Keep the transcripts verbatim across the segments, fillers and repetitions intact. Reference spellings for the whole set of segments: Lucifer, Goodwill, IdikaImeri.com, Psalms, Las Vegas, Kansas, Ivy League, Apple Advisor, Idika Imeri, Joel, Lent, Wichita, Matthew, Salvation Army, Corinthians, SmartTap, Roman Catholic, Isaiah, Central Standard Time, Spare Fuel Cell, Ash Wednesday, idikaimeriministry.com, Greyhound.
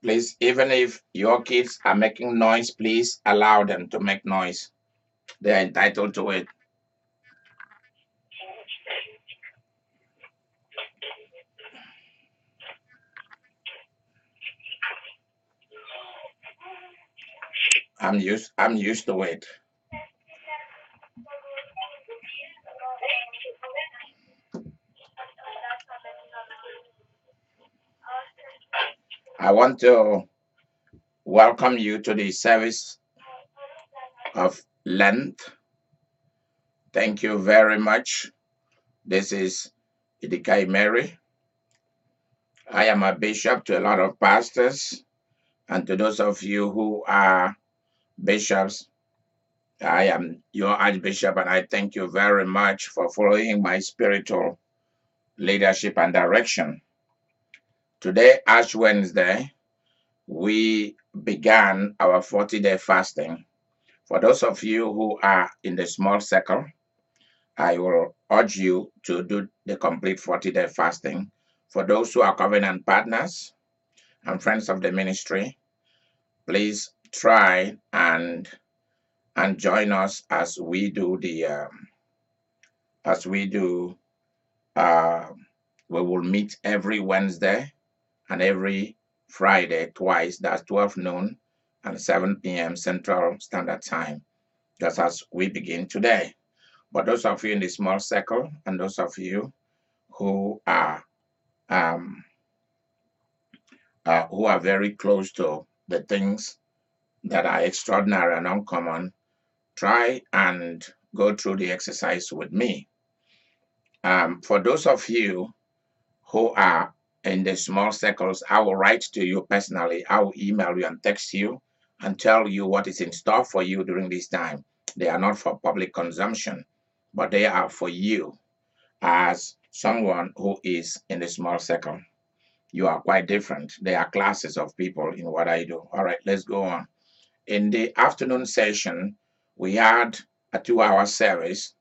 Please, even if your kids are making noise, please allow them to make noise. They are entitled to it. I'm used, I'm used to it. I want to welcome you to the service of Lent. Thank you very much. This is Idika Imeri. I am a bishop to a lot of pastors, and to those of you who are bishops, I am your Archbishop, and I thank you very much for following my spiritual leadership and direction. Today, Ash Wednesday, we began our forty-day fasting. For those of you who are in the small circle, I will urge you to do the complete forty-day fasting. For those who are covenant partners and friends of the ministry, please try and and join us as we do the um, as we do. Uh, we will meet every Wednesday and every Friday twice. That's twelve noon and seven p m Central Standard Time. Just as we begin today. But those of you in the small circle and those of you who are um, uh, who are very close to the things that are extraordinary and uncommon, try and go through the exercise with me. Um, for those of you who are in the small circles, I will write to you personally. I will email you and text you and tell you what is in store for you during this time. They are not for public consumption, but they are for you as someone who is in the small circle. You are quite different. There are classes of people in what I do. All right, let's go on. In the afternoon session, we had a two-hour service.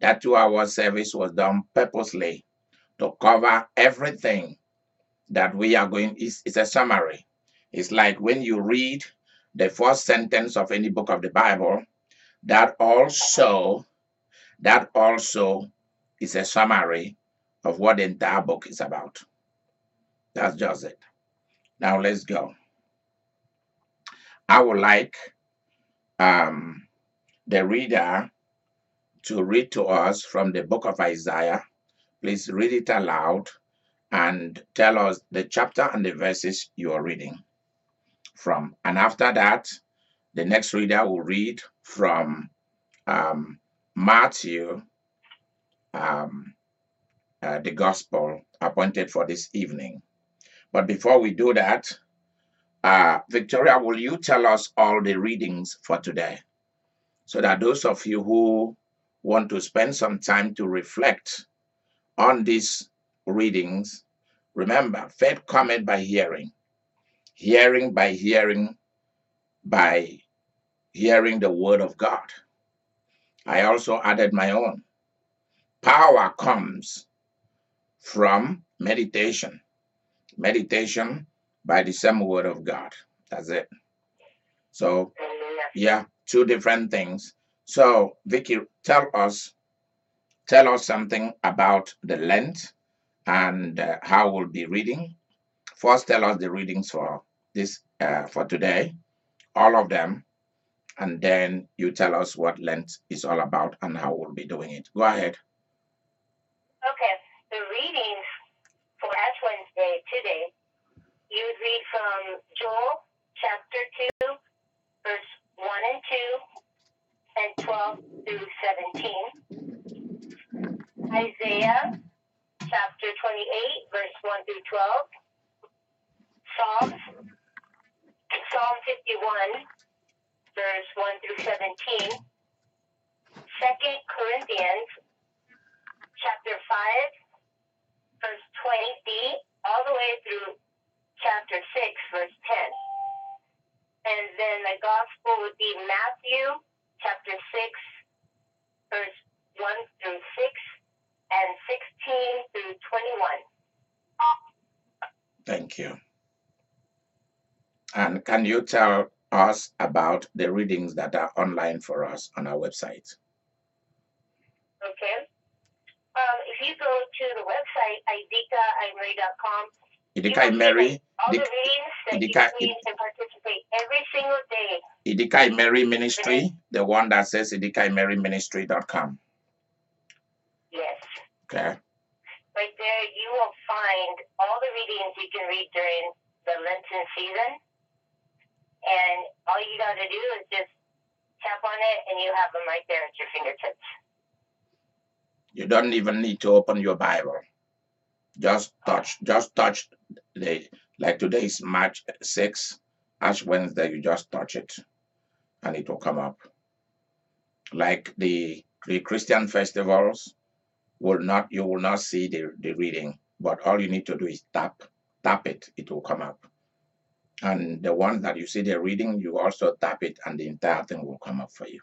That two-hour service was done purposely to cover everything that we are going. It's, it's a summary. It's like when you read the first sentence of any book of the Bible, that also, that also is a summary of what the entire book is about. That's just it. Now let's go. I would like um, the reader to read to us from the book of Isaiah. Please read it aloud and tell us the chapter and the verses you are reading from. And after that, the next reader will read from um, Matthew, um, uh, the gospel appointed for this evening. But before we do that, Uh, Victoria, will you tell us all the readings for today, so that those of you who want to spend some time to reflect on these readings, remember, faith cometh by hearing, hearing by hearing, by hearing the word of God. I also added my own. Power comes from meditation. Meditation by the same word of God. That's it. So, yeah, two different things. So, Vicky, tell us, tell us something about the Lent and uh, how we'll be reading. First, tell us the readings for this uh, for today, all of them, and then you tell us what Lent is all about and how we'll be doing it. Go ahead. Okay, the readings for Ash Wednesday today. You would read from Joel chapter two, verse one and two, and twelve through seventeen. Isaiah chapter twenty-eight, verse one through twelve. Psalms, Psalm fifty-one, verse one through seventeen. Second Corinthians chapter five, verse twenty b, all the way through chapter six, verse ten. And then the gospel would be Matthew, chapter six, verse one through six, and sixteen through twenty-one. Thank you. can you tell us about the readings that are online for us on our website? Okay. Um, if you go to the website, Idika Imeri dot com, Idika Imeri, all the readings that Idika, you can participate every single day. Idika Imeri Ministry, the one that says Idika Imeri ministry dot com. Yes. Okay. Right there, you will find all the readings you can read during the Lenten season. And all you got to do is just tap on it, and you have them right there at your fingertips. You don't even need to open your Bible. Just touch, just touch the, like today is March sixth, Ash Wednesday, you just touch it and it will come up. Like the, the Christian festivals, will not, you will not see the, the reading, but all you need to do is tap, tap it, it will come up. And the ones that you see the reading, you also tap it and the entire thing will come up for you.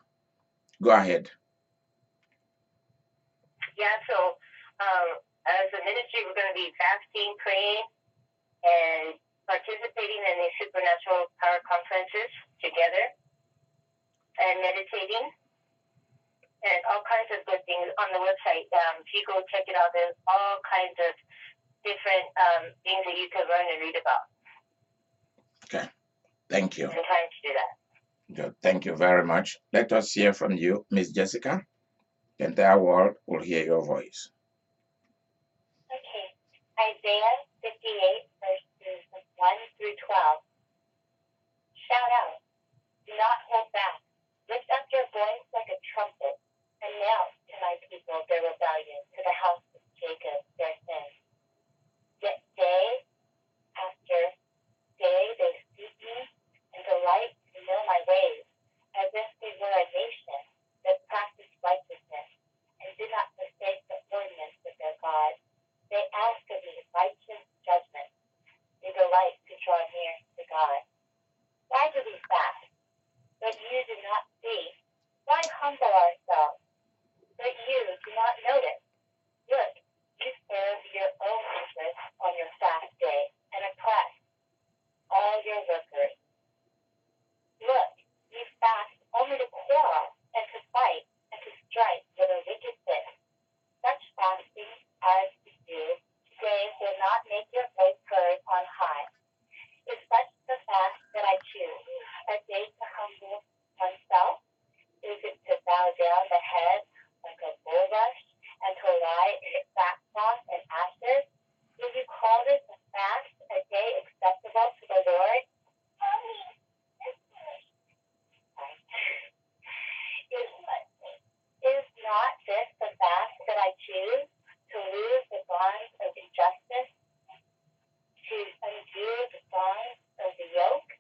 Go ahead. Yeah, so um, as a ministry, we're going to be fasting, praying, and participating in the supernatural power conferences together, and meditating, and all kinds of good things on the website. Um, if you go check it out, there's all kinds of different um, things that you can learn and read about. Okay, thank you. And time to do that. Good. Thank you very much. Let us hear from you, Miss Jessica. The entire world will hear your voice. Okay. Isaiah fifty-eight, verses one through twelve. Shout out. Do not hold back. Lift up your voice like a trumpet. Announce to my people their rebellion, to the house of Jacob their sin. Yet day after day they seek me and delight to know my ways, as if they were a nation that practiced righteousness and did not forsake the ordinance of their God. They ask of me righteous judgment. They delight to draw near to God. Why do we fast? But you do not see. Why humble ourselves? But you do not notice. Look, you serve your own interests on your fast day and oppress all your workers. Look, you fast only to quarrel and to fight and to strike with a wicked sin. Such fasting as you do today will not make your voice heard on high. Is such the fast that I choose, a day to humble oneself? Is it to bow down the head like a bulrush and to lie in sackcloth and ashes? Will you call this a fast, a day acceptable to the Lord? Mommy, this is Is, is not this the fast that I choose, to lose the bonds of injustice, to undo the bonds of the yoke,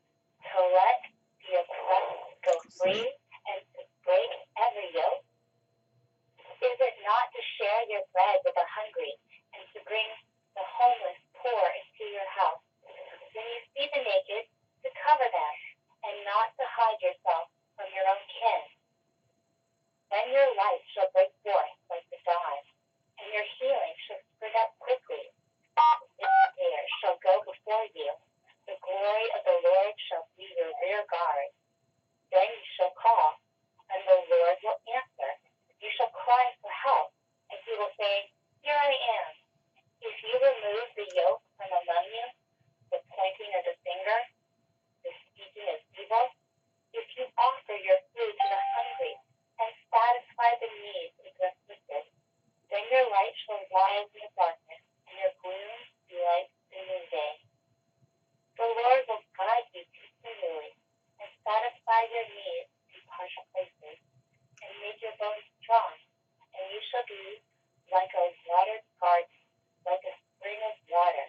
to let the oppressed go free, and to break every yoke? Is it not to share your bread with the hungry, and to bring the homeless poor into your house? When you see the naked, to cover them, and not to hide yourself from your own kin. Then your light shall break forth like the dawn, and your healing shall spring up quickly. This year shall go before you. The glory of the Lord shall be your rear guard. Then you shall call, and the Lord will answer. You shall cry for help, and he will say, "Here I am." If you remove the yoke from among you, the pointing of the finger, the speaking of evil, if you offer your food to the hungry, and satisfy the needs of the afflicted, then your light shall rise in the darkness, and your gloom be like the noonday. The Lord will guide you continually, and satisfy your needs in partial places, and make your bones strong, and you shall be like a watered garden, like a spring of water,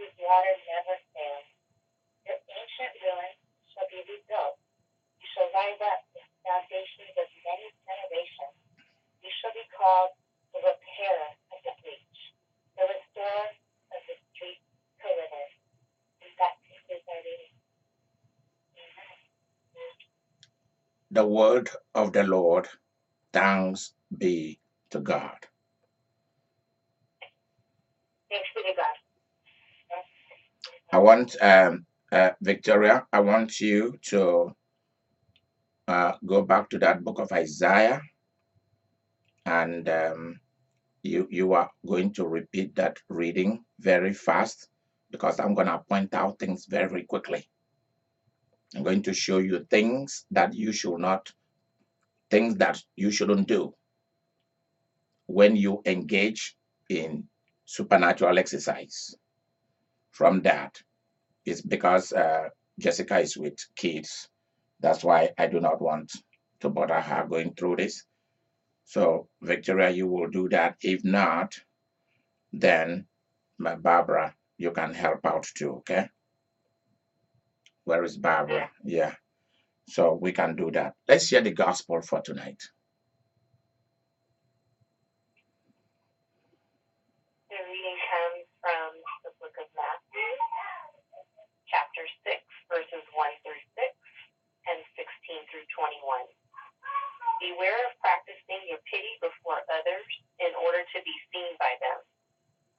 whose water never fails. Your ancient ruins shall be rebuilt. You shall rise up with foundations of many generations. You shall be called the repairer of the breach, the restorer of the street perimeter. And that concludes our reading. Amen. The word of the Lord. Thanks be to God. Thanks be to God. I want um, Uh, Victoria, I want you to uh, go back to that book of Isaiah, and um, you, you are going to repeat that reading very fast, because I'm going to point out things very quickly. I'm going to show you things that you should not, things that you shouldn't do when you engage in supernatural exercise. From that, it's because uh, Jessica is with kids. That's why I do not want to bother her going through this. So, Victoria, you will do that. If not, then Barbara, you can help out too, okay? Where is Barbara? Yeah. So we can do that. Let's share the gospel for tonight. The reading comes from the book of Matthew, chapter six, verses one through six, and sixteen through twenty-one. Beware of practicing your pity before others in order to be seen by them,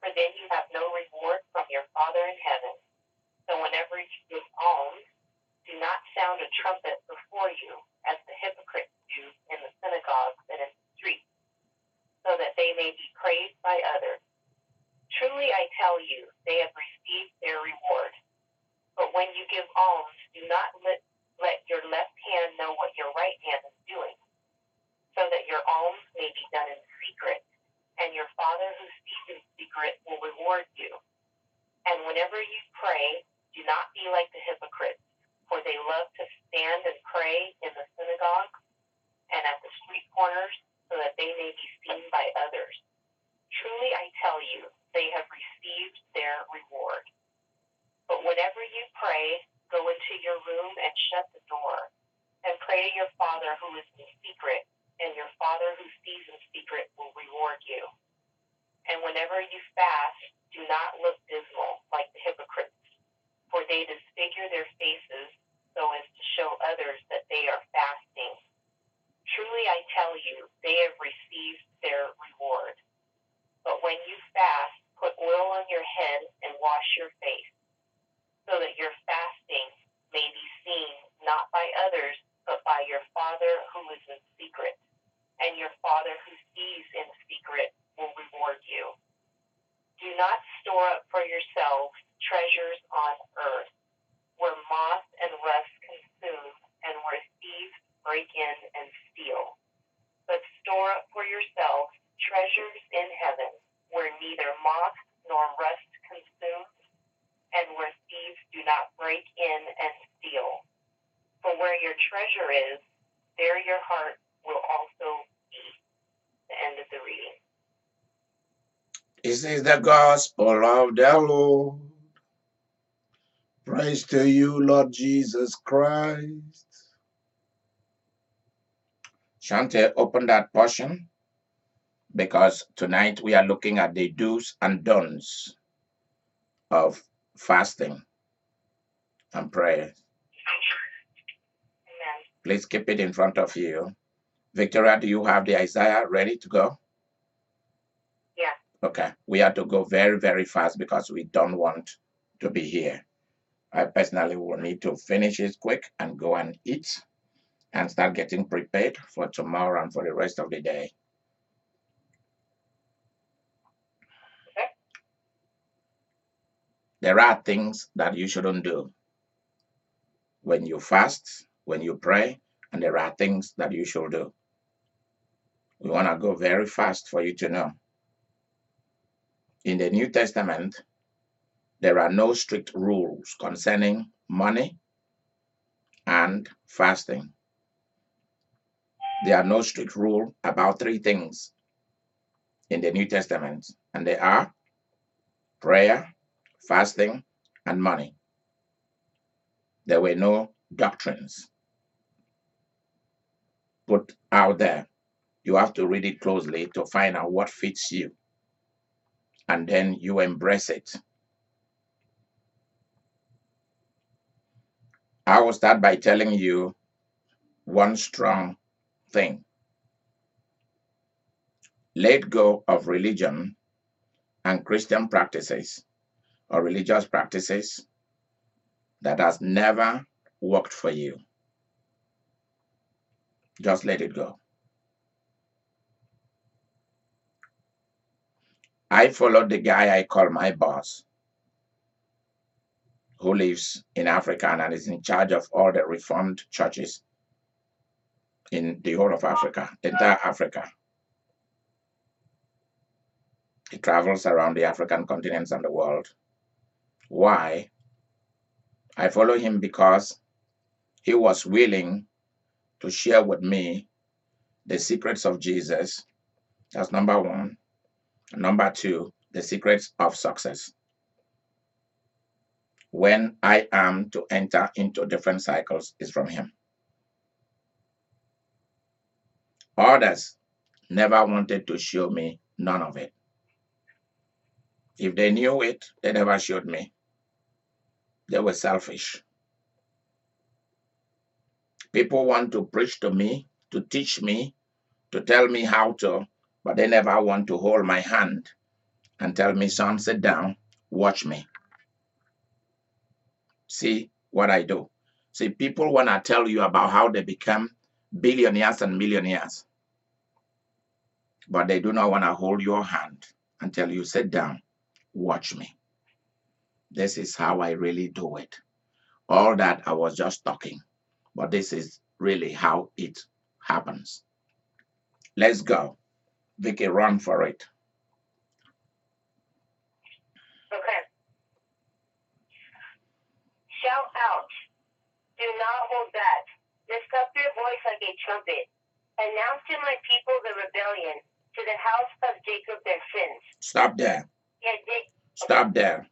for then you have no reward from your Father in heaven. So whenever you give alms, do not sound a trumpet before you, as the hypocrites do in the synagogues and in the streets, so that they may be praised by others. Truly I tell you, they have received their reward. But when you give alms, do not let, let your left hand know what your right hand is doing, so that your alms may be done in secret, and your Father who sees in secret will reward you. And whenever you pray, do not be like the hypocrites, for they love to stand and pray in the synagogues and at the street corners, so that they may be seen by others. Truly I tell you, they have received their reward. But whenever you pray, go into your room and shut the door, and pray to your Father who is in secret, and your Father who sees in secret will reward you. And whenever you fast, do not look dismal like the hypocrites, for they disfigure their faces so as to show others that they are fasting. Truly I tell you, they have received their reward. But when you fast, put oil on your head and wash your face, so that your fasting may be seen not by others, but by your Father who is in secret. And your Father who sees in secret will reward you. Do not store up for yourselves treasures on earth, where moth and rust consume, and where thieves break in and steal. But store up for yourselves treasures in heaven, where neither moth nor rust consumes, and where thieves do not break in and steal. For where your treasure is, there your heart will also be. The end of the reading. This is the gospel of the Lord. Praise to you, Lord Jesus Christ. Shante, open that portion, because tonight we are looking at the do's and don'ts of fasting and prayer. Amen. Please keep it in front of you. Victoria, do you have the Isaiah ready to go? Okay, we have to go very, very fast because we don't want to be here. I personally will need to finish it quick and go and eat and start getting prepared for tomorrow and for the rest of the day. Okay. There are things that you shouldn't do when you fast, when you pray, and there are things that you should do. We want to go very fast for you to know. In the New Testament, there are no strict rules concerning money and fasting. There are no strict rules about three things in the New Testament, and they are prayer, fasting, and money. There were no doctrines put out there. You have to read it closely to find out what fits you, and then you embrace it. I will start by telling you one strong thing. Let go of religion and Christian practices or religious practices that has never worked for you. Just let it go. I followed the guy I call my boss, who lives in Africa and is in charge of all the Reformed churches in the whole of Africa, entire Africa. He travels around the African continents and the world. Why? I follow him because he was willing to share with me the secrets of Jesus. That's number one. Number two, the secrets of success. When I am to enter into different cycles is from him. Others never wanted to show me none of it. If they knew it, they never showed me. They were selfish. People want to preach to me, to teach me, to tell me how to, but they never want to hold my hand and tell me, son, sit down, watch me. See what I do. See, people want to tell you about how they become billionaires and millionaires, but they do not want to hold your hand and tell you, sit down, watch me. This is how I really do it. All that I was just talking, but this is really how it happens. Let's go. Vicky, run for it. Okay. Shout out. Do not hold back. Lift up your voice like a trumpet. Announce to my people the rebellion, to the house of Jacob their sins. Stop there. Yeah, they- Stop there.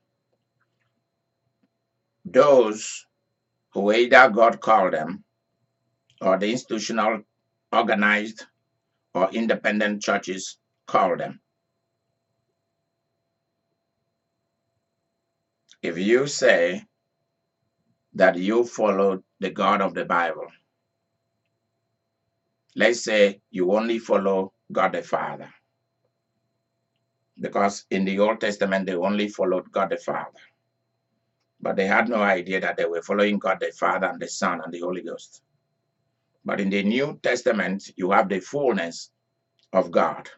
Those who either God called them, or the institutional, organized, or independent churches call them. If you say that you followed the God of the Bible, let's say you only follow God the Father, because in the Old Testament they only followed God the Father, but they had no idea that they were following God the Father and the Son and the Holy Ghost. But in the New Testament, you have the fullness of God,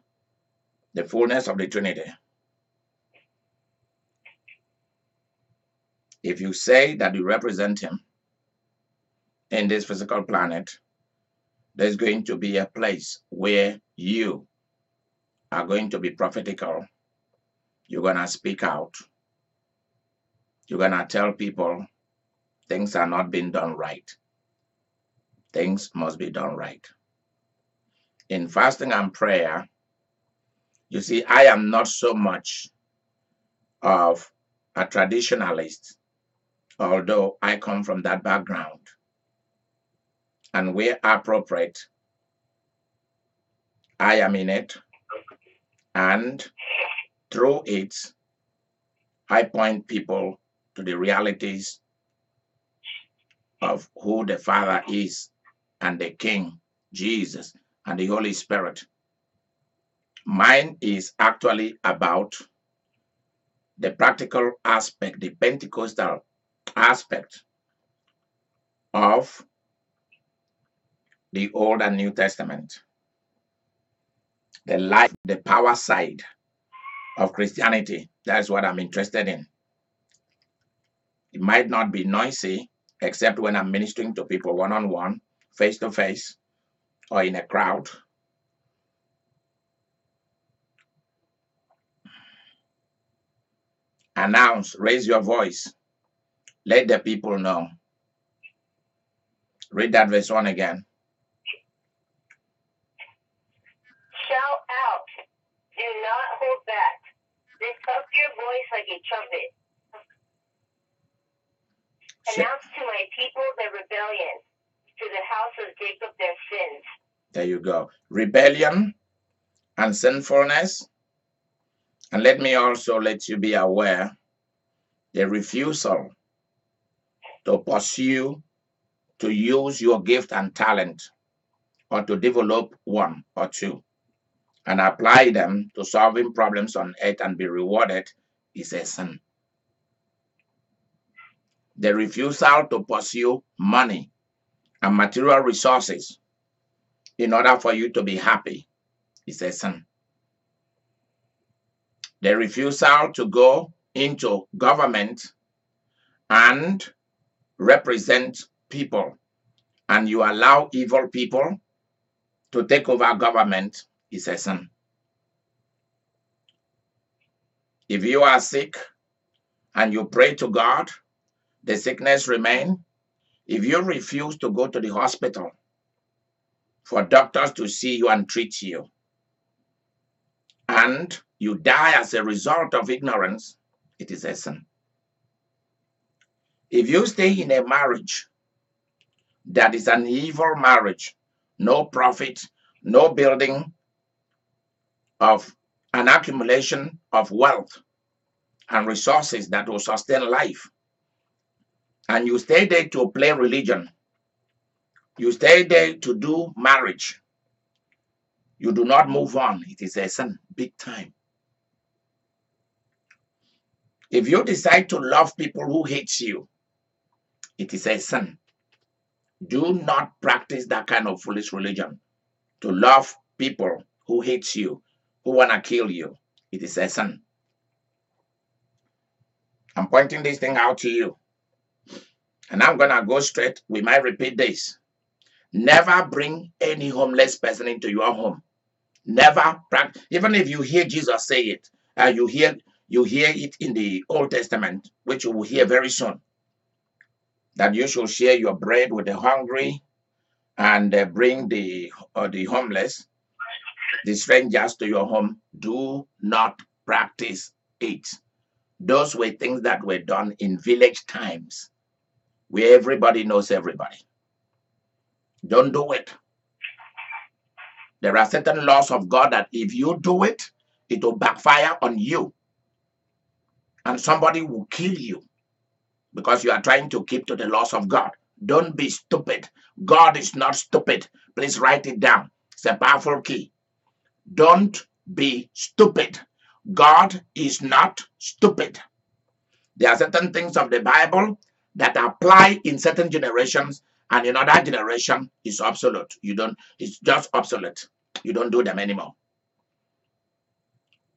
the fullness of the Trinity. If you say that you represent him in this physical planet, there's going to be a place where you are going to be prophetical. You're going to speak out. You're going to tell people things are not being done right. Things must be done right. In fasting and prayer, you see, I am not so much of a traditionalist, although I come from that background. And where appropriate, I am in it. And through it, I point people to the realities of who the Father is, and the King, Jesus, and the Holy Spirit. Mine is actually about the practical aspect, the Pentecostal aspect of the Old and New Testament. The life, the power side of Christianity, that's what I'm interested in. It might not be noisy, except when I'm ministering to people one-on-one, face-to-face, or in a crowd. Announce, raise your voice. Let the people know. Read that verse one again. Shout out. Do not hold back. Lift up your voice like a trumpet. Announce to my people the rebellion, to the house of Jacob their sins. There you go. Rebellion and sinfulness. And let me also let you be aware, the refusal to pursue, to use your gift and talent, or to develop one or two, and apply them to solving problems on earth and be rewarded, is a sin. the refusal to pursue money and material resources in order for you to be happy is a sin. The refusal to go into government and represent people, and you allow evil people to take over government is a sin. If you are sick and you pray to God, the sickness remains. If you refuse to go to the hospital for doctors to see you and treat you, and you die as a result of ignorance, it is a sin. If you stay in a marriage that is an evil marriage, no profit, no building of an accumulation of wealth and resources that will sustain life, and you stay there to play religion, you stay there to do marriage, you do not move on, it is a sin, big time. If you decide to love people who hate you, it is a sin. Do not practice that kind of foolish religion. To love people who hate you, who want to kill you, it is a sin. I'm pointing this thing out to you. And I'm going to go straight. We might repeat this. Never bring any homeless person into your home. Never practice. Even if you hear Jesus say it, and you hear, you hear it in the Old Testament, which you will hear very soon, that you should share your bread with the hungry and uh, bring the, uh, the homeless, the strangers to your home. Do not practice it. Those were things that were done in village times, where everybody knows everybody. Don't do it. There are certain laws of God that if you do it, it will backfire on you. And somebody will kill you because you are trying to keep to the laws of God. Don't be stupid. God is not stupid. Please write it down. It's a powerful key. Don't be stupid. God is not stupid. There are certain things of the Bible that apply in certain generations, and in other generation is obsolete. You don't, it's just obsolete. You don't do them anymore.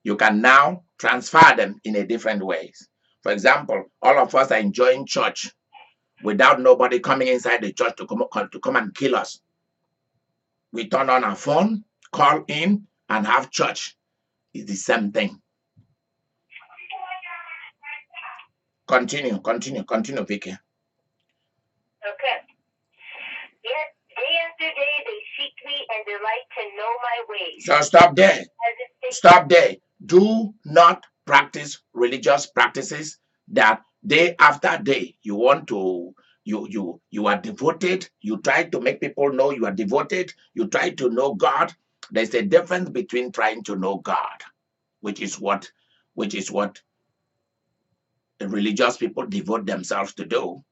You can now transfer them in a different ways. For example, all of us are enjoying church without nobody coming inside the church to come, to come and kill us. We turn on our phone, call in, and have church. It's the same thing. Continue, continue, continue, Vicky. Okay. Yet day after day they seek me and delight to know my ways. So stop there. Stop there. Do not practice religious practices that day after day you want to, you, you, you are devoted, you try to make people know you are devoted, you try to know God. There's a difference between trying to know God, which is what, which is what the religious people devote themselves to do,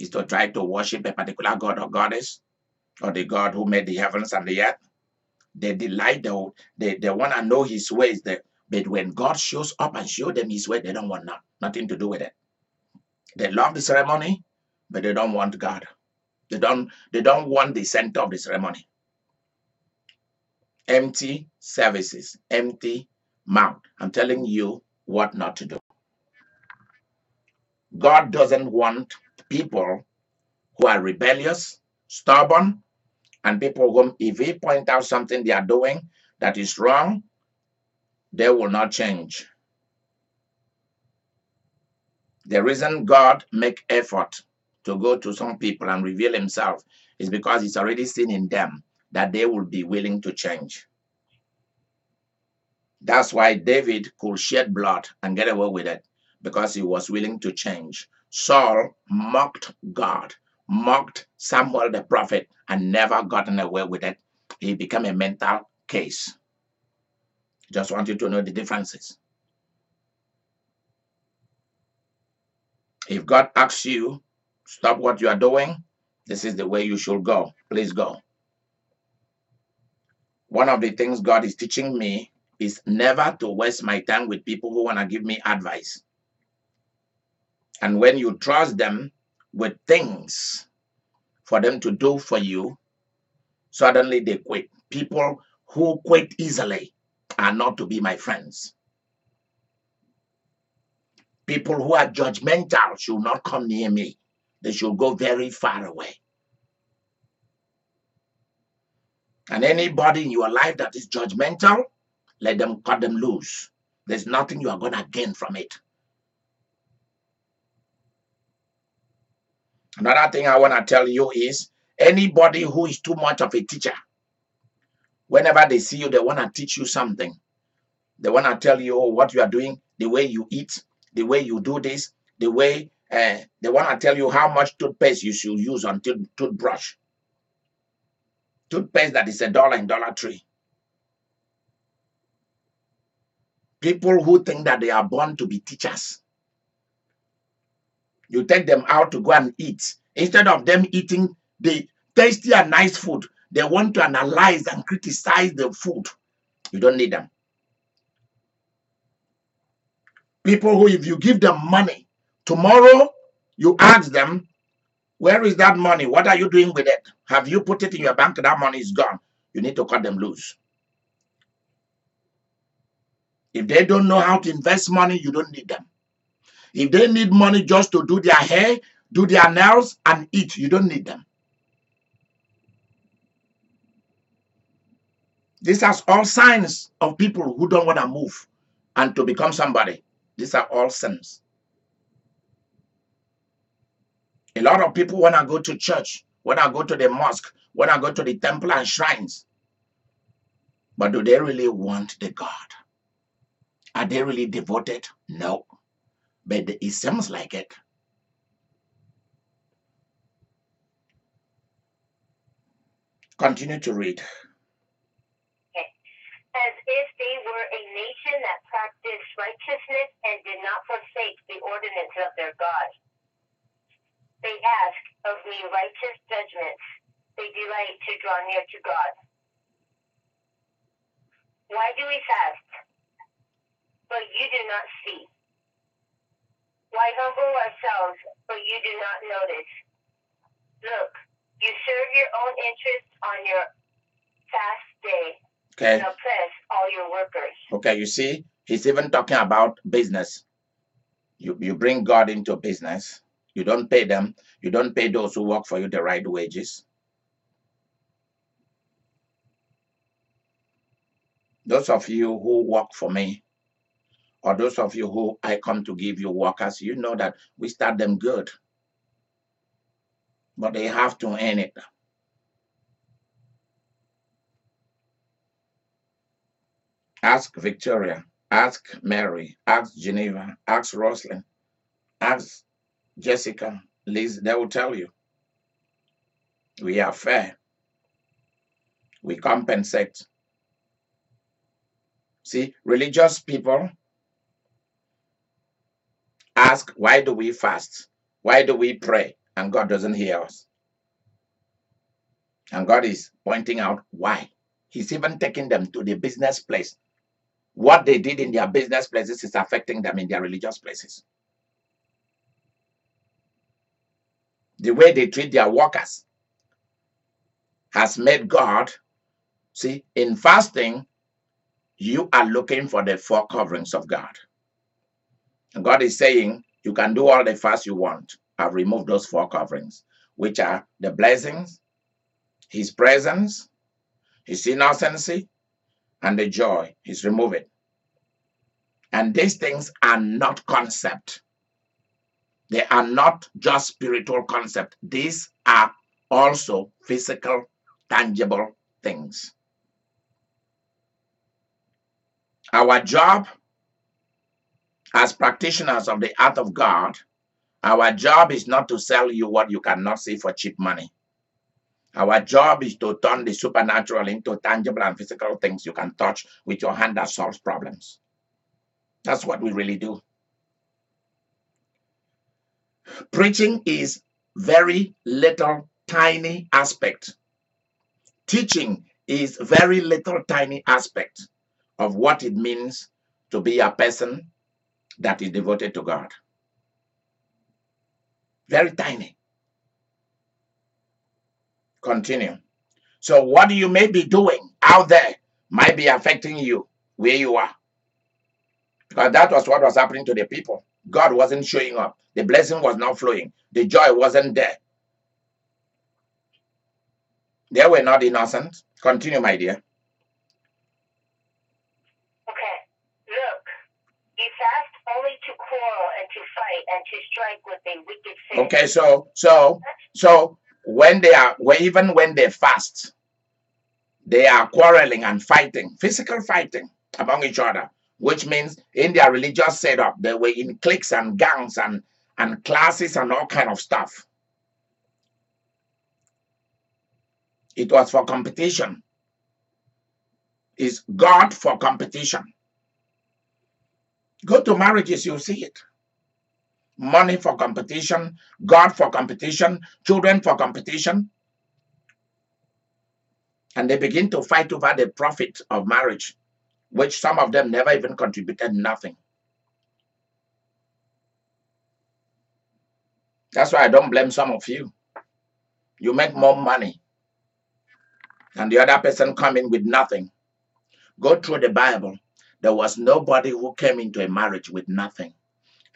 is to try to worship a particular god or goddess, or the God who made the heavens and the earth. They delight, they, they, they want to know his ways, they, but when God shows up and shows them his way, they don't want not, nothing to do with it. They love the ceremony, but they don't want God. They don't, they don't want the center of the ceremony. Empty services, empty mouth. I'm telling you what not to do. God doesn't want people who are rebellious, stubborn, and people whom if he point out something they are doing that is wrong, they will not change. The reason God makes effort to go to some people and reveal himself is because he's already seen in them that they will be willing to change. That's why David could shed blood and get away with it, because he was willing to change. Saul mocked God, mocked Samuel the prophet, and never gotten away with it. He became a mental case. Just want you to know the differences. If God asks you, stop what you are doing, this is the way you should go. Please go. One of the things God is teaching me is never to waste my time with people who want to give me advice. And when you trust them with things for them to do for you, suddenly they quit. People who quit easily are not to be my friends. People who are judgmental should not come near me. They should go very far away. And anybody in your life that is judgmental, let them cut them loose. There's nothing you are going to gain from it. Another thing I want to tell you is, anybody who is too much of a teacher, whenever they see you, they want to teach you something. They want to tell you what you are doing, the way you eat, the way you do this, the way uh, they want to tell you how much toothpaste you should use on tooth toothbrush. Toothpaste that is a dollar in Dollar Tree. People who think that they are born to be teachers. You take them out to go and eat. Instead of them eating the tasty and nice food, they want to analyze and criticize the food. You don't need them. People who, if you give them money, tomorrow you ask them, where is that money? What are you doing with it? Have you put it in your bank? That money is gone. You need to cut them loose. If they don't know how to invest money, you don't need them. If they need money just to do their hair, do their nails, and eat, you don't need them. These are all signs of people who don't want to move and to become somebody. These are all sins. A lot of people want to go to church, want to go to the mosque, want to go to the temple and shrines. But do they really want the God? Are they really devoted? No. But it seems like it. Continue to read. Okay. As if they were a nation that practiced righteousness and did not forsake the ordinance of their God. They ask of me righteous judgments. They delight to draw near to God. Why do we fast? But you do not see. Why humble ourselves, but you do not notice? Look, you serve your own interests on your fast day okay. and oppress all your workers. Okay, you see, he's even talking about business. You, you bring God into business. You don't pay them. You don't pay those who work for you the right wages. Those of you who work for me, or those of you who I come to give you workers, you know that we start them good. But they have to earn it. Ask Victoria, ask Mary, ask Geneva, ask Roslyn, ask Jessica, Liz, they will tell you. We are fair. We compensate. See, religious people ask, why do we fast? Why do we pray? And God doesn't hear us. And God is pointing out why. He's even taking them to the business place. What they did in their business places is affecting them in their religious places. The way they treat their workers has made God, see, in fasting, you are looking for the four coverings of God. And God is saying, you can do all the fast you want. I've removed those four coverings, which are the blessings, His presence, His innocency, and the joy. He's removed. And these things are not concept. They are not just spiritual concept. These are also physical, tangible things. Our job as practitioners of the art of God, our job is not to sell you what you cannot see for cheap money. Our job is to turn the supernatural into tangible and physical things you can touch with your hand that solves problems. That's what we really do. Preaching is very little tiny aspect. Teaching is very little tiny aspect of what it means to be a person that is devoted to God. Very tiny. Continue. So what you may be doing out there might be affecting you where you are. Because that was what was happening to the people. God wasn't showing up. The blessing was not flowing. The joy wasn't there. They were not innocent. Continue, my dear. Okay. Look, you fast only to quarrel and to fight and to strike with a wicked sin. Okay, so, so, so, when they are, well, even when they fast, they are quarreling and fighting, physical fighting among each other, which means in their religious setup, they were in cliques and gangs and, and classes and all kind of stuff. It was for competition. It's God for competition. Go to marriages, you see it. Money for competition, God for competition, children for competition. And they begin to fight over the profit of marriage, which some of them never even contributed nothing. That's why I don't blame some of you. You make more money, and the other person come in with nothing. Go through the Bible. There was nobody who came into a marriage with nothing.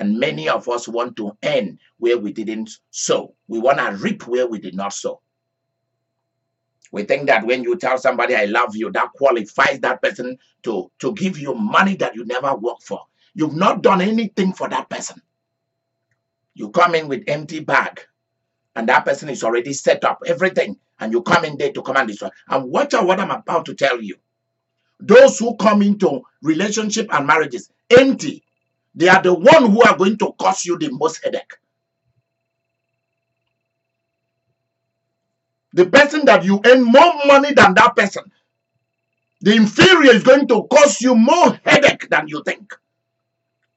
And many of us want to end where we didn't sow. We want to reap where we did not sow. We think that when you tell somebody, I love you, that qualifies that person to, to give you money that you never worked for. You've not done anything for that person. You come in with empty bag, and that person is already set up, everything, and you come in there to come and destroy. And watch out what I'm about to tell you. Those who come into relationship and marriages empty, they are the one who are going to cause you the most headache. The person that you earn more money than that person, the inferior is going to cause you more headache than you think.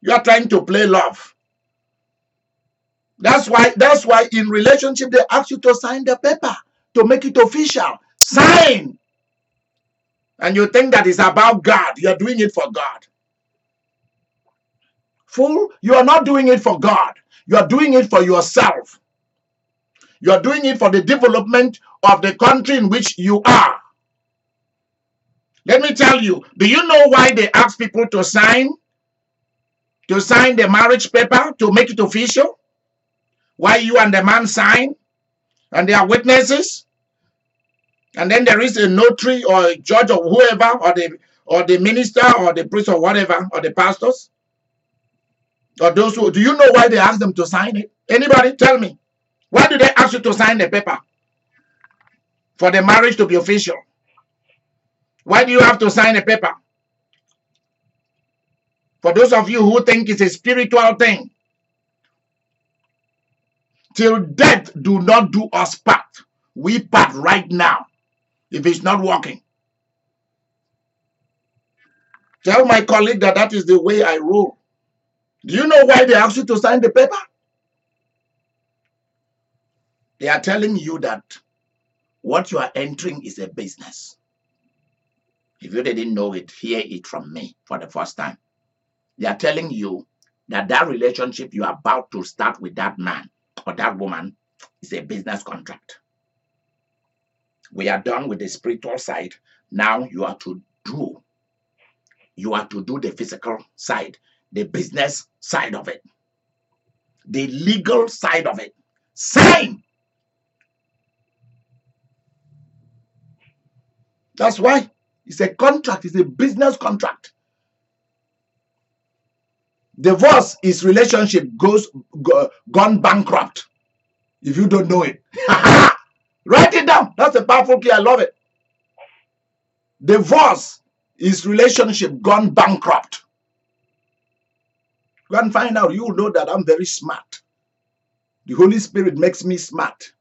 You are trying to play love. That's why, that's why in relationship they ask you to sign the paper to make it official. Sign! And you think that it's about God. You are doing it for God. Fool, you are not doing it for God. You are doing it for yourself. You are doing it for the development of the country in which you are. Let me tell you, do you know why they ask people to sign? To sign the marriage paper to make it official? Why you and the man sign? And there are witnesses? And then there is a notary or a judge or whoever, or the, or the minister or the priest or whatever, or the pastors? Or those who, do you know why they ask them to sign it? Anybody tell me? Why do they ask you to sign the paper? For the marriage to be official. Why do you have to sign a paper? For those of you who think it's a spiritual thing. Till death do not do us part. We part right now. If it's not working. Tell my colleague that that is the way I rule. Do you know why they ask you to sign the paper? They are telling you that what you are entering is a business. If you didn't know it, hear it from me for the first time. They are telling you that that relationship you are about to start with that man or that woman is a business contract. We are done with the spiritual side. Now you are to do. You are to do the physical side. The business side of it. The legal side of it. Sign! That's why. It's a contract. It's a business contract. Divorce is relationship goes go, gone bankrupt. If you don't know it. Write it down. That's a powerful key. I love it. Divorce is relationship gone bankrupt. Go and find out. You will know that I'm very smart. The Holy Spirit makes me smart.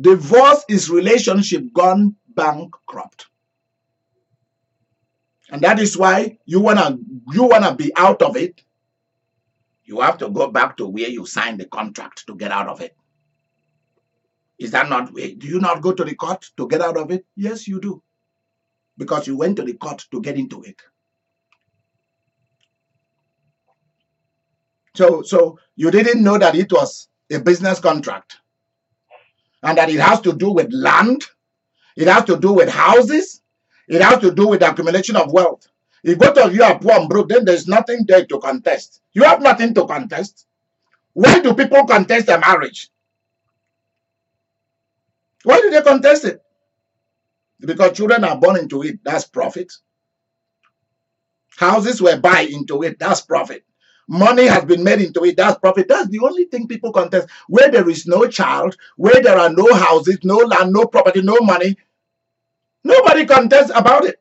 Divorce is relationship gone bankrupt. And that is why you wanna you wanna be out of it. You have to go back to where you signed the contract to get out of it. Is that not, do you not go to the court to get out of it? Yes, you do. Because you went to the court to get into it. So, so you didn't know that it was a business contract and that it has to do with land, it has to do with houses, it has to do with the accumulation of wealth. If both of you are poor and broke, then there's nothing there to contest. You have nothing to contest. Why do people contest a marriage? Why do they contest it? Because children are born into it, that's profit. Houses were bought into it, that's profit. Money has been made into it, that's profit. That's the only thing people contest. Where there is no child, where there are no houses, no land, no property, no money, nobody contests about it.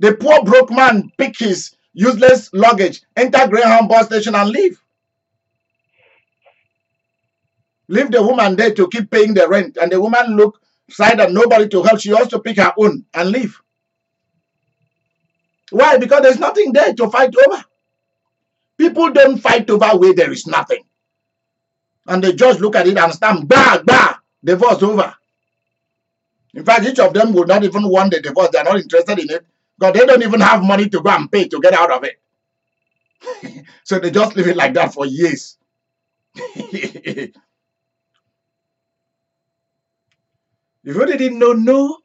The poor broke man pick his useless luggage, enter Greyhound bus station and leave. Leave the woman there to keep paying the rent. And the woman look side and nobody to help. She also pick her own and leave. Why? Because there's nothing there to fight over. People don't fight over where there is nothing. And the judge look at it and stamp, bah, bah, divorce over. In fact, each of them would not even want the divorce. They're not interested in it. Because they don't even have money to go and pay to get out of it. So they just leave it like that for years. If you didn't know, know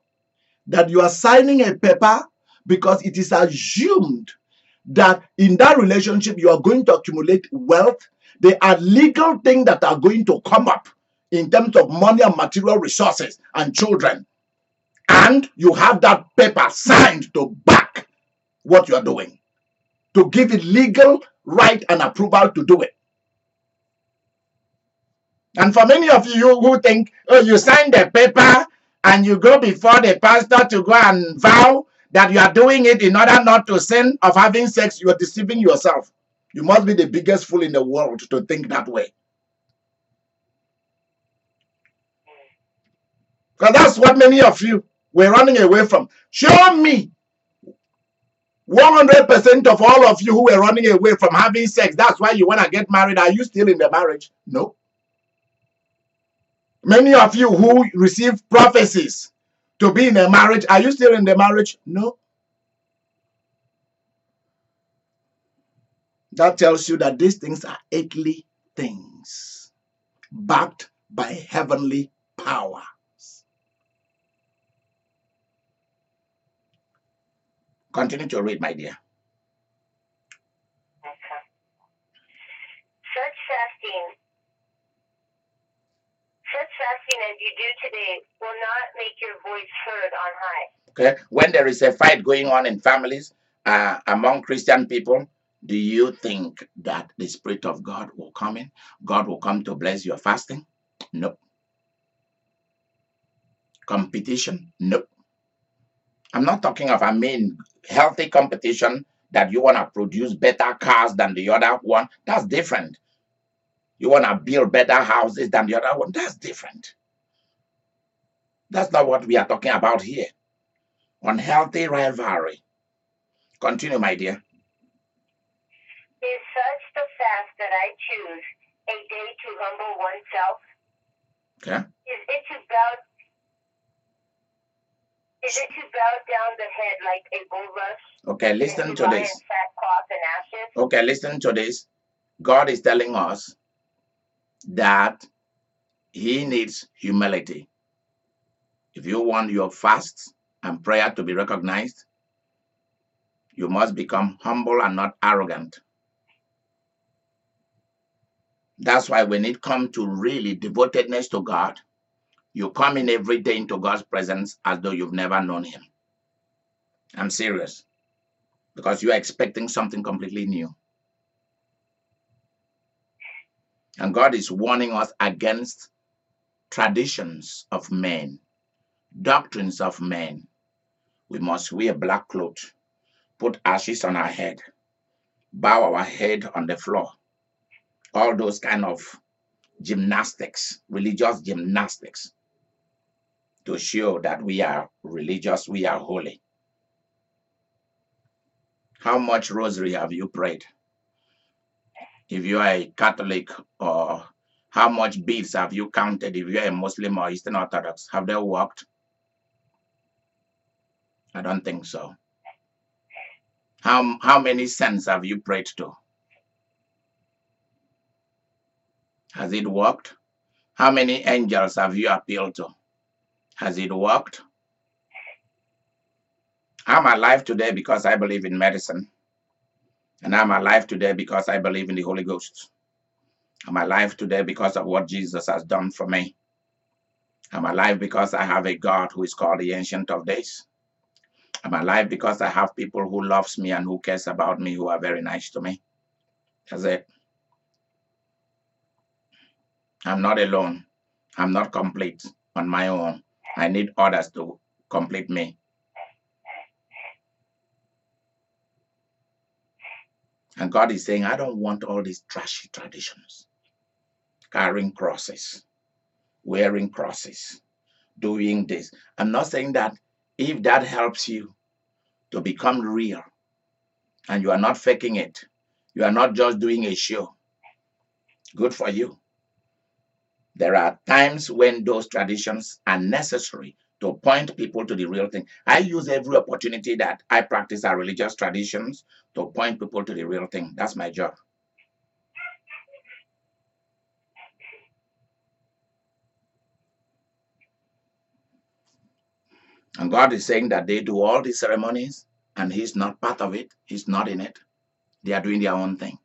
that you are signing a paper because it is assumed that in that relationship you are going to accumulate wealth. There are legal things that are going to come up in terms of money and material resources and children. And you have that paper signed to back what you are doing, to give it legal right and approval to do it. And for many of you who think, oh, you sign the paper and you go before the pastor to go and vow that you are doing it in order not to sin of having sex, you are deceiving yourself. You must be the biggest fool in the world to think that way. Because that's what many of you were running away from. Show me one hundred percent of all of you who were running away from having sex. That's why you want to get married. Are you still in the marriage? No. Many of you who receive prophecies to be in a marriage, are you still in the marriage? No. That tells you that these things are earthly things backed by heavenly powers. Continue to read, my dear. Okay. Such fasting. Such fasting as you do today will not make your voice heard on high. Okay. When there is a fight going on in families, uh, among Christian people, do you think that the Spirit of God will come in? God will come to bless your fasting? Nope. Competition? Nope. I'm not talking of, I mean, healthy competition that you want to produce better cars than the other one. That's different. You want to build better houses than the other one. That's different. That's not what we are talking about here. Unhealthy rivalry. Continue, my dear. Is such the fast that I choose a day to humble oneself? Okay. Is it to bow, is it to bow down the head like a bull rush? Okay, listen to this. Sackcloth and ashes? Okay, listen to this. God is telling us that he needs humility. If you want your fast and prayer to be recognized, you must become humble and not arrogant. That's why when it comes to really devotedness to God, you come in every day into God's presence as though you've never known him. I'm serious. Because you are expecting something completely new. And God is warning us against traditions of men, doctrines of men. We must wear black clothes, put ashes on our head, bow our head on the floor. All those kind of gymnastics, religious gymnastics, to show that we are religious, we are holy. How much rosary have you prayed? If you are a Catholic, or how much beads have you counted? If you are a Muslim or Eastern Orthodox, have they worked? I don't think so. How, how many saints have you prayed to? Has it worked? How many angels have you appealed to? Has it worked? I'm alive today because I believe in medicine. And I'm alive today because I believe in the Holy Ghost. I'm alive today because of what Jesus has done for me. I'm alive because I have a God who is called the Ancient of Days. I'm alive because I have people who loves me and who cares about me, who are very nice to me. That's it. I'm not alone. I'm not complete on my own. I need others to complete me. And God is saying, I don't want all these trashy traditions. Carrying crosses, wearing crosses, doing this. I'm not saying that if that helps you to become real and you are not faking it, you are not just doing a show, good for you. There are times when those traditions are necessary to point people to the real thing. I use every opportunity that I practice our religious traditions to point people to the real thing. That's my job. And God is saying that they do all these ceremonies and he's not part of it. He's not in it. They are doing their own thing.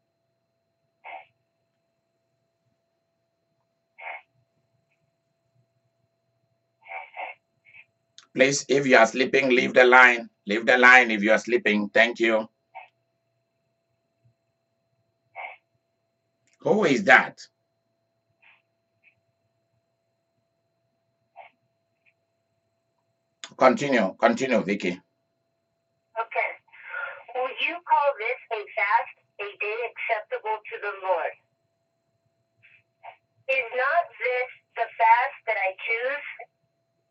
Please, if you are sleeping, leave the line. Leave the line if you are sleeping. Thank you. Who is that? Continue. Continue, Vicky. Okay. Will you call this a fast, a day acceptable to the Lord? Is not this the fast that I choose?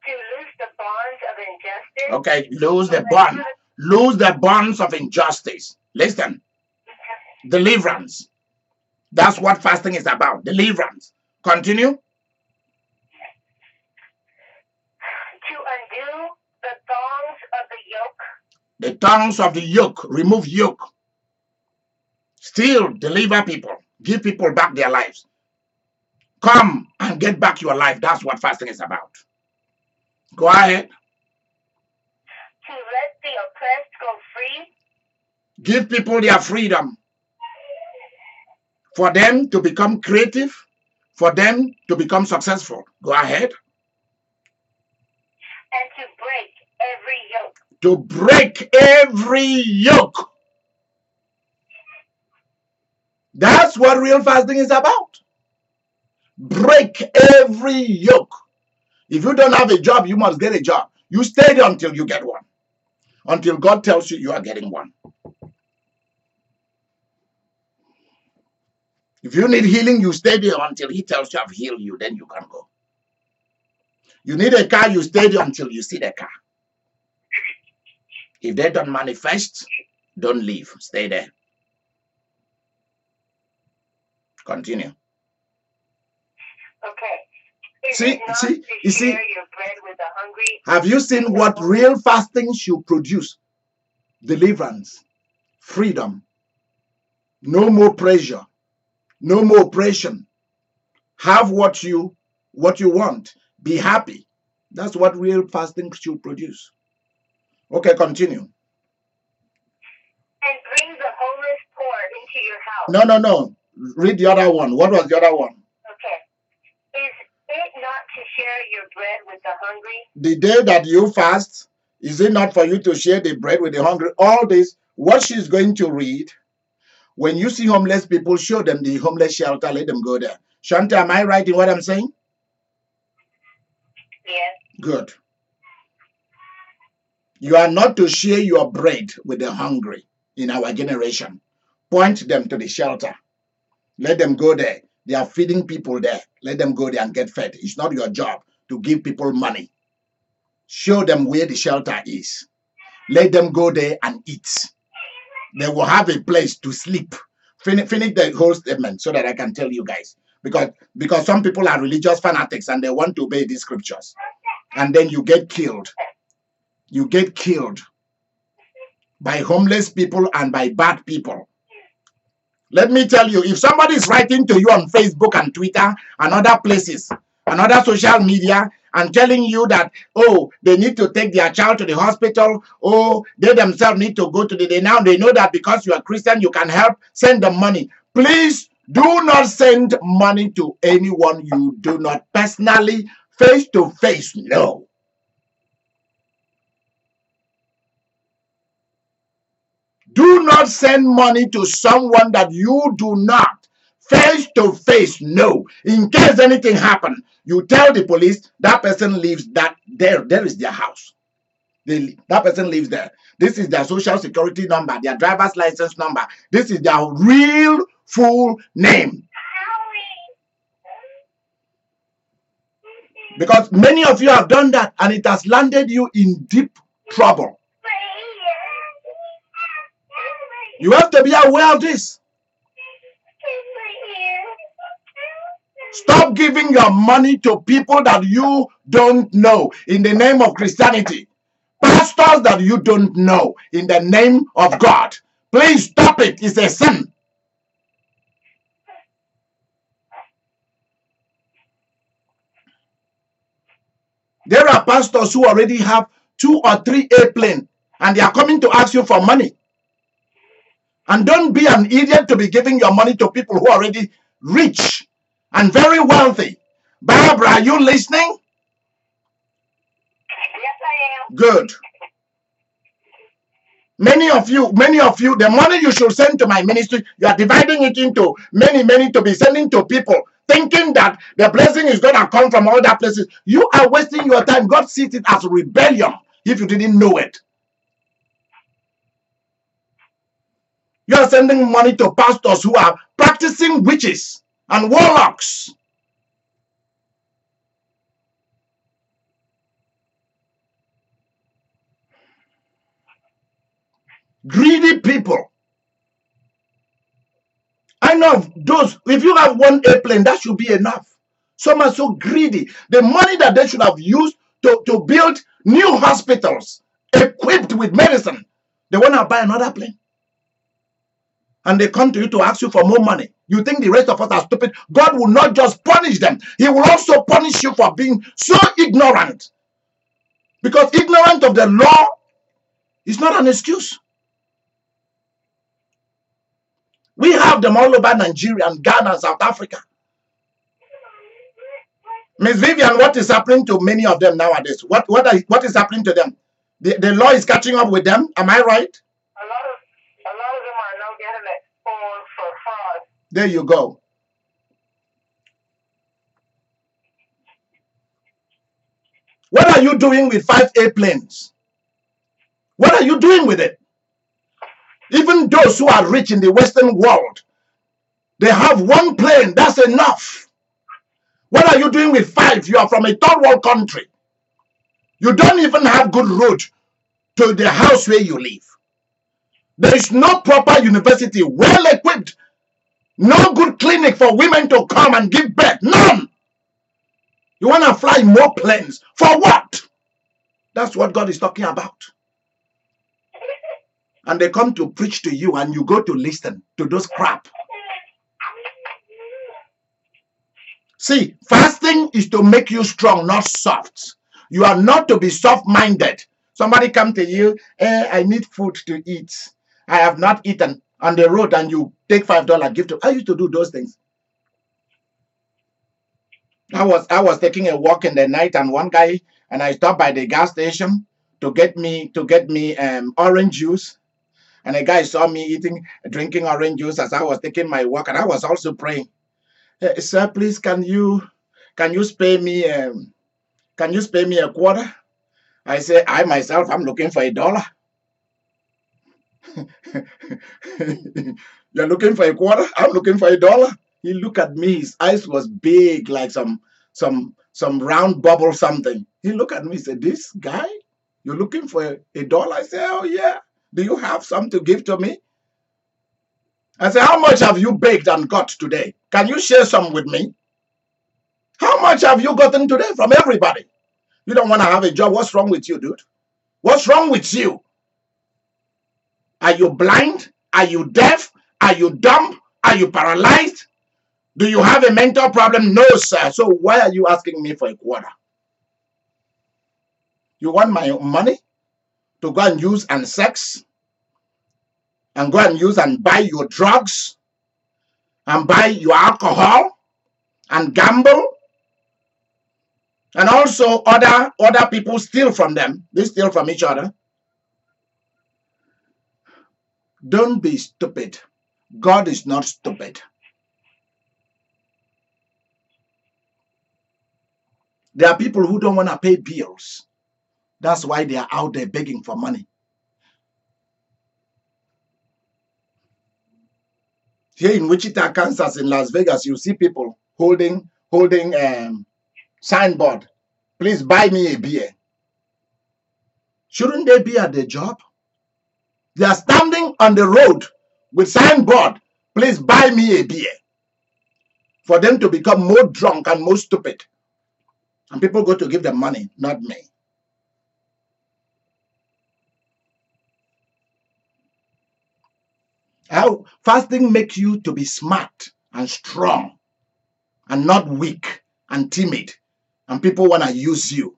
To lose the bonds of injustice. Okay, lose the bond. Lose the bonds of injustice. Listen. Deliverance. That's what fasting is about. Deliverance. Continue. To undo the thongs of the yoke. The thongs of the yoke. Remove yoke. Still deliver people. Give people back their lives. Come and get back your life. That's what fasting is about. Go ahead. To let the oppressed go free. Give people their freedom. For them to become creative. For them to become successful. Go ahead. And to break every yoke. To break every yoke. That's what real fasting is about. Break every yoke. If you don't have a job, you must get a job. You stay there until you get one. Until God tells you you are getting one. If you need healing, you stay there until he tells you I've healed you. Then you can go. You need a car, you stay there until you see the car. If they don't manifest, don't leave. Stay there. Continue. Okay. See, see, you see, your bread with the hungry. Have you seen what real fasting should produce? Deliverance, freedom, no more pressure, no more oppression. Have what you, what you want. Be happy. That's what real fasting should produce. Okay, continue. And bring the homeless poor into your house. No, no, no. Read the other one. What was the other one? To share your bread with the hungry. The day that you fast, is it not for you to share the bread with the hungry? All this, what she's going to read, when you see homeless people, show them the homeless shelter, let them go there. Shanta, am I right in what I'm saying? Yes. Good. You are not to share your bread with the hungry in our generation. Point them to the shelter. Let them go there. They are feeding people there. Let them go there and get fed. It's not your job to give people money. Show them where the shelter is. Let them go there and eat. They will have a place to sleep. Finish, finish the whole statement so that I can tell you guys. Because, because some people are religious fanatics and they want to obey these scriptures. And then you get killed. You get killed by homeless people and by bad people. Let me tell you, if somebody is writing to you on Facebook and Twitter and other places, and other social media, and telling you that, oh, they need to take their child to the hospital, oh, they themselves need to go to the, they now they know that because you are Christian, you can help, send them money. Please do not send money to anyone you do not personally, face to face, no. Do not send money to someone that you do not, face to face, no. In case anything happens, you tell the police, that person lives that there. There is their house. They, that person lives there. This is their social security number, their driver's license number. This is their real, full name. Because many of you have done that, and it has landed you in deep trouble. You have to be aware of this. Stop giving your money to people that you don't know in the name of Christianity. Pastors that you don't know in the name of God. Please stop it. It's a sin. There are pastors who already have two or three airplanes and they are coming to ask you for money. And don't be an idiot to be giving your money to people who are already rich and very wealthy. Barbara, are you listening? Yes, I am. Good. Many of you, many of you, the money you should send to my ministry, you are dividing it into many, many to be sending to people, thinking that the blessing is going to come from other places. You are wasting your time. God sees it as rebellion if you didn't know it. You are sending money to pastors who are practicing witches and warlocks. Greedy people. I know those, if you have one airplane, that should be enough. Some are so greedy. The money that they should have used to, to build new hospitals equipped with medicine, they want to buy another plane. And they come to you to ask you for more money. You think the rest of us are stupid? God will not just punish them. He will also punish you for being so ignorant. Because ignorant of the law is not an excuse. We have them all over Nigeria and Ghana and South Africa. Miss Vivian, what is happening to many of them nowadays? What, what, are, what is happening to them? The, the law is catching up with them. Am I right? There you go. What are you doing with five airplanes? What are you doing with it? Even those who are rich in the Western world, they have one plane. That's enough. What are you doing with five? You are from a third world country. You don't even have good road to the house where you live. There is no proper university, well equipped. No good clinic for women to come and give birth. None. You want to fly more planes. For what? That's what God is talking about. And they come to preach to you and you go to listen to those crap. See, fasting is to make you strong, not soft. You are not to be soft-minded. Somebody come to you, eh, I need food to eat. I have not eaten. On the road and you take five dollars, give to, I used to do those things. I was I was taking a walk in the night and one guy, and I stopped by the gas station to get me to get me um, orange juice. And a guy saw me eating, drinking orange juice as I was taking my walk, and I was also praying. Hey, sir, please, can you can you spare me um, can you spare me a quarter? I say, I myself, I'm looking for a dollar. You're looking for a quarter? I'm looking for a dollar. He looked at me. His eyes was big, like some some some round bubble something. He looked at me. He said, "This guy, you're looking for a, a dollar?" I said, "Oh yeah. Do you have some to give to me?" I said, "How much have you baked and got today? Can you share some with me? How much have you gotten today from everybody? You don't want to have a job. What's wrong with you, dude? What's wrong with you? Are you blind? Are you deaf? Are you dumb? Are you paralyzed? Do you have a mental problem? No, sir. So why are you asking me for a quarter? You want my money to go and use and sex? And go and use and buy your drugs? And buy your alcohol? And gamble? And also other, other people steal from them. They steal from each other. Don't be stupid. God is not stupid. There are people who don't want to pay bills. That's why they are out there begging for money. Here in Wichita, Kansas, in Las Vegas, you see people holding, holding a um, signboard. Please buy me a beer. Shouldn't they be at their job? They are standing on the road with signboard. Please buy me a beer. For them to become more drunk and more stupid. And people go to give them money, not me. How fasting makes you to be smart and strong and not weak and timid. And people want to use you.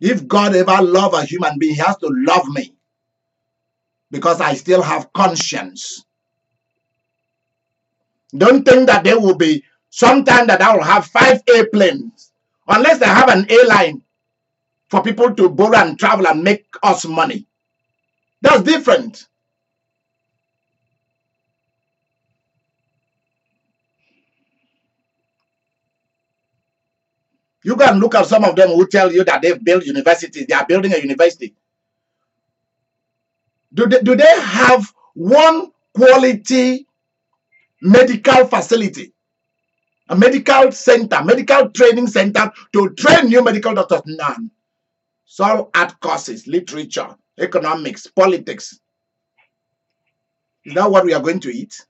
If God ever loved a human being, he has to love me. Because I still have conscience. Don't think that there will be sometime that I will have five airplanes. Unless I have an airline for people to borrow and travel and make us money. That's different. You can look at some of them who tell you that they've built universities. They are building a university. Do they, do they have one quality medical facility, a medical center, medical training center to train new medical doctors? None. It's all art courses, literature, economics, politics. Is that what we are going to eat?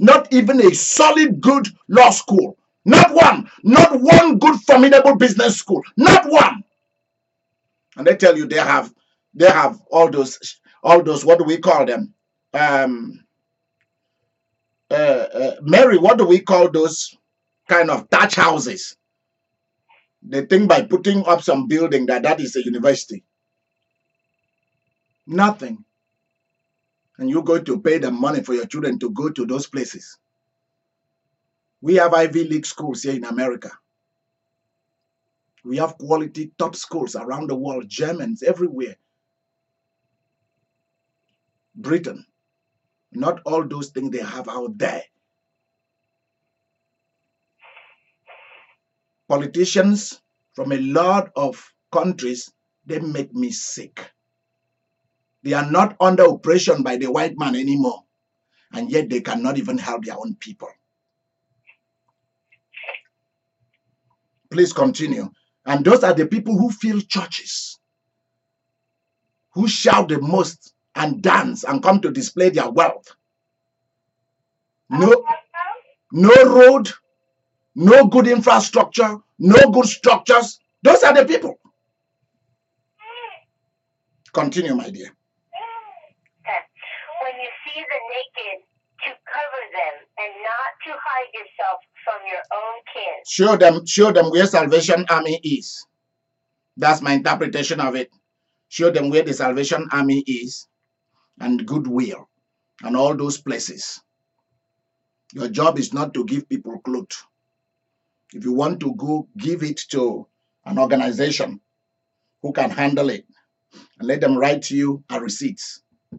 Not even a solid, good law school. Not one. Not one good, formidable business school. Not one. And they tell you they have, they have all those, all those. What do we call them? Um. Uh, uh, Mary, what do we call those kind of thatch houses? They think by putting up some building that that is a university. Nothing. And you're going to pay the money for your children to go to those places. We have Ivy League schools here in America. We have quality top schools around the world, Germans everywhere. Britain. Not all those things they have out there. Politicians from a lot of countries, they make me sick. They are not under oppression by the white man anymore. And yet they cannot even help their own people. Please continue. And those are the people who fill churches, who shout the most, and dance and come to display their wealth. No, no road, no good infrastructure, no good structures. Those are the people. Continue, my dear. When you see the naked, to cover them and not to hide yourself from your own kin. Show them, show them where Salvation Army is. That's my interpretation of it. Show them where the Salvation Army is. And Goodwill, and all those places. Your job is not to give people clothes. If you want to go, give it to an organization who can handle it. And let them write to you a receipt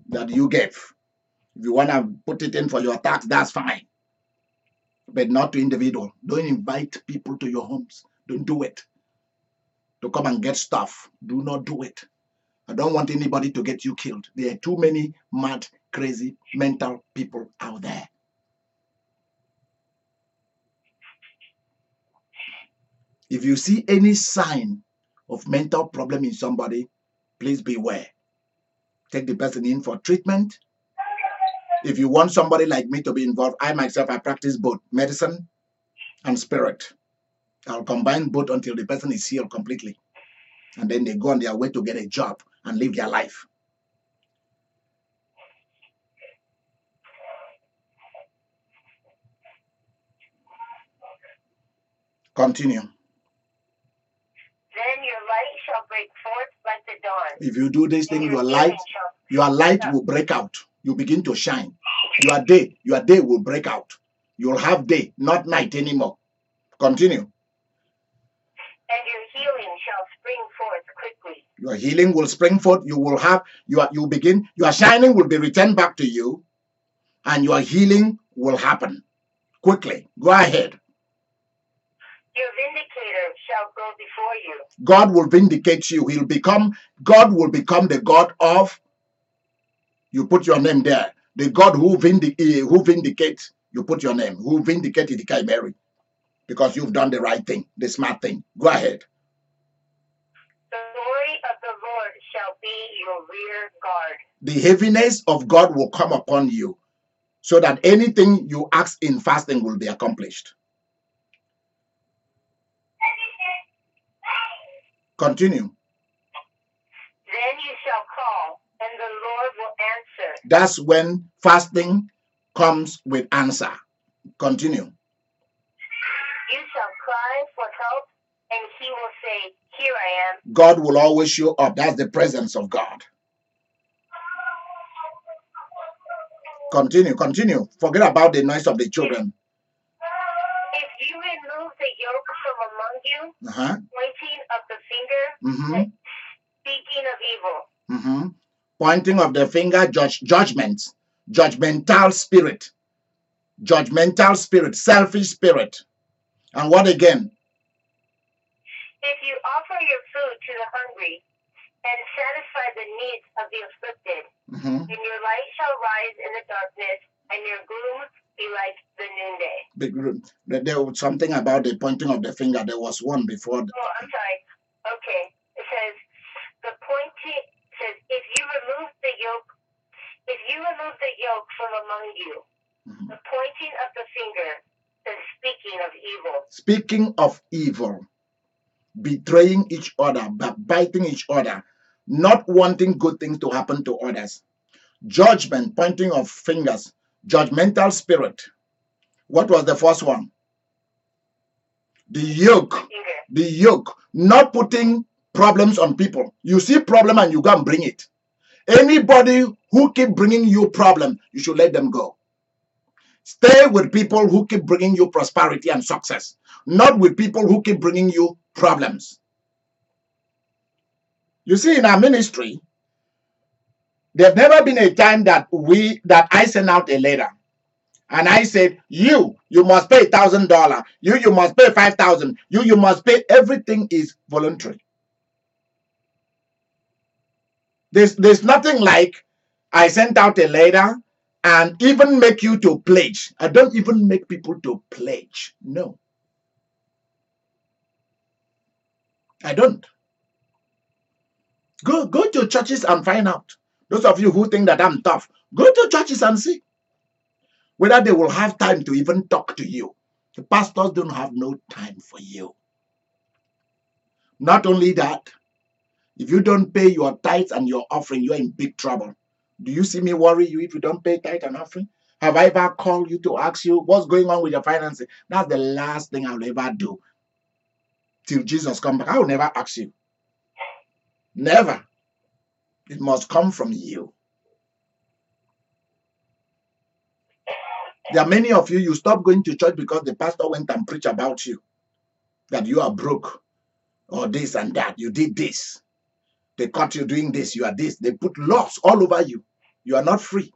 that you gave. If you want to put it in for your tax, that's fine. But not to individual. Don't invite people to your homes. Don't do it. To come and get stuff. Do not do it. I don't want anybody to get you killed. There are too many mad, crazy, mental people out there. If you see any sign of mental problem in somebody, please beware. Take the person in for treatment. If you want somebody like me to be involved, I myself, I practice both medicine and spirit. I'll combine both until the person is healed completely. and then they go on their way to get a job and live their life. Continue. Then your light shall break forth like the dawn. If you do this thing, your light, your light will break out. You begin to shine. Your day, your day will break out. You'll have day, not night anymore. Continue. And your healing shall spring forth quickly. Your healing will spring forth. You will have, you are, you begin, your shining will be returned back to you, and your healing will happen quickly. Go ahead. Your vindicator shall go before you. God will vindicate you. He'll become, God will become the God of, you put your name there, the God who, vindic, who vindicates, you put your name, who vindicated Idika Imeri, because you've done the right thing, the smart thing. Go ahead. The glory of the Lord shall be your rear guard. The heaviness of God will come upon you, so that anything you ask in fasting will be accomplished. Continue. Then you shall call, and the Lord will answer. That's when fasting comes with answer. Continue. You shall cry for help, and he will say, "Here I am." God will always show up. That's the presence of God. Continue, continue. Forget about the noise of the children. If you remove the yoke from among you, uh-huh. pointing of the finger, mm-hmm. like speaking of evil. Mm-hmm. Pointing of the finger, judge, judgment, judgmental spirit, judgmental spirit, selfish spirit. And what again? If you offer your food to the hungry and satisfy the needs of the afflicted, mm-hmm. then your light shall rise in the darkness, and your gloom be like the noonday. There was something about the pointing of the finger. There was one before. The... Oh, I'm sorry. Okay. It says, the pointing, it says, if you remove the yoke, if you remove the yoke from among you, mm-hmm. the pointing of the finger, the speaking of evil. Speaking of evil, betraying each other, backbiting each other, not wanting good things to happen to others. Judgment, pointing of fingers, judgmental spirit. What was the first one? The yoke. The yoke. Not putting problems on people. You see problem and you go and bring it. Anybody who keep bringing you problem, you should let them go. Stay with people who keep bringing you prosperity and success. Not with people who keep bringing you problems. You see, in our ministry, there's never been a time that we that I sent out a letter, and I said, "You, you must pay a thousand dollars. You, you must pay five thousand. You, you must pay." Everything is voluntary. There's there's nothing like I sent out a letter and even make you to pledge. I don't even make people to pledge. No, I don't. Go go to churches and find out. Those of you who think that I'm tough, go to churches and see whether they will have time to even talk to you. The pastors don't have no time for you. Not only that, if you don't pay your tithes and your offering, you're in big trouble. Do you see me worry you if you don't pay tithe and offering? Have I ever called you to ask you what's going on with your finances? That's the last thing I'll ever do. Till Jesus comes back, I will never ask you. Never. It must come from you. There are many of you, you stop going to church because the pastor went and preached about you. That you are broke. Or this and that. You did this. They caught you doing this. You are this. They put laws all over you. You are not free.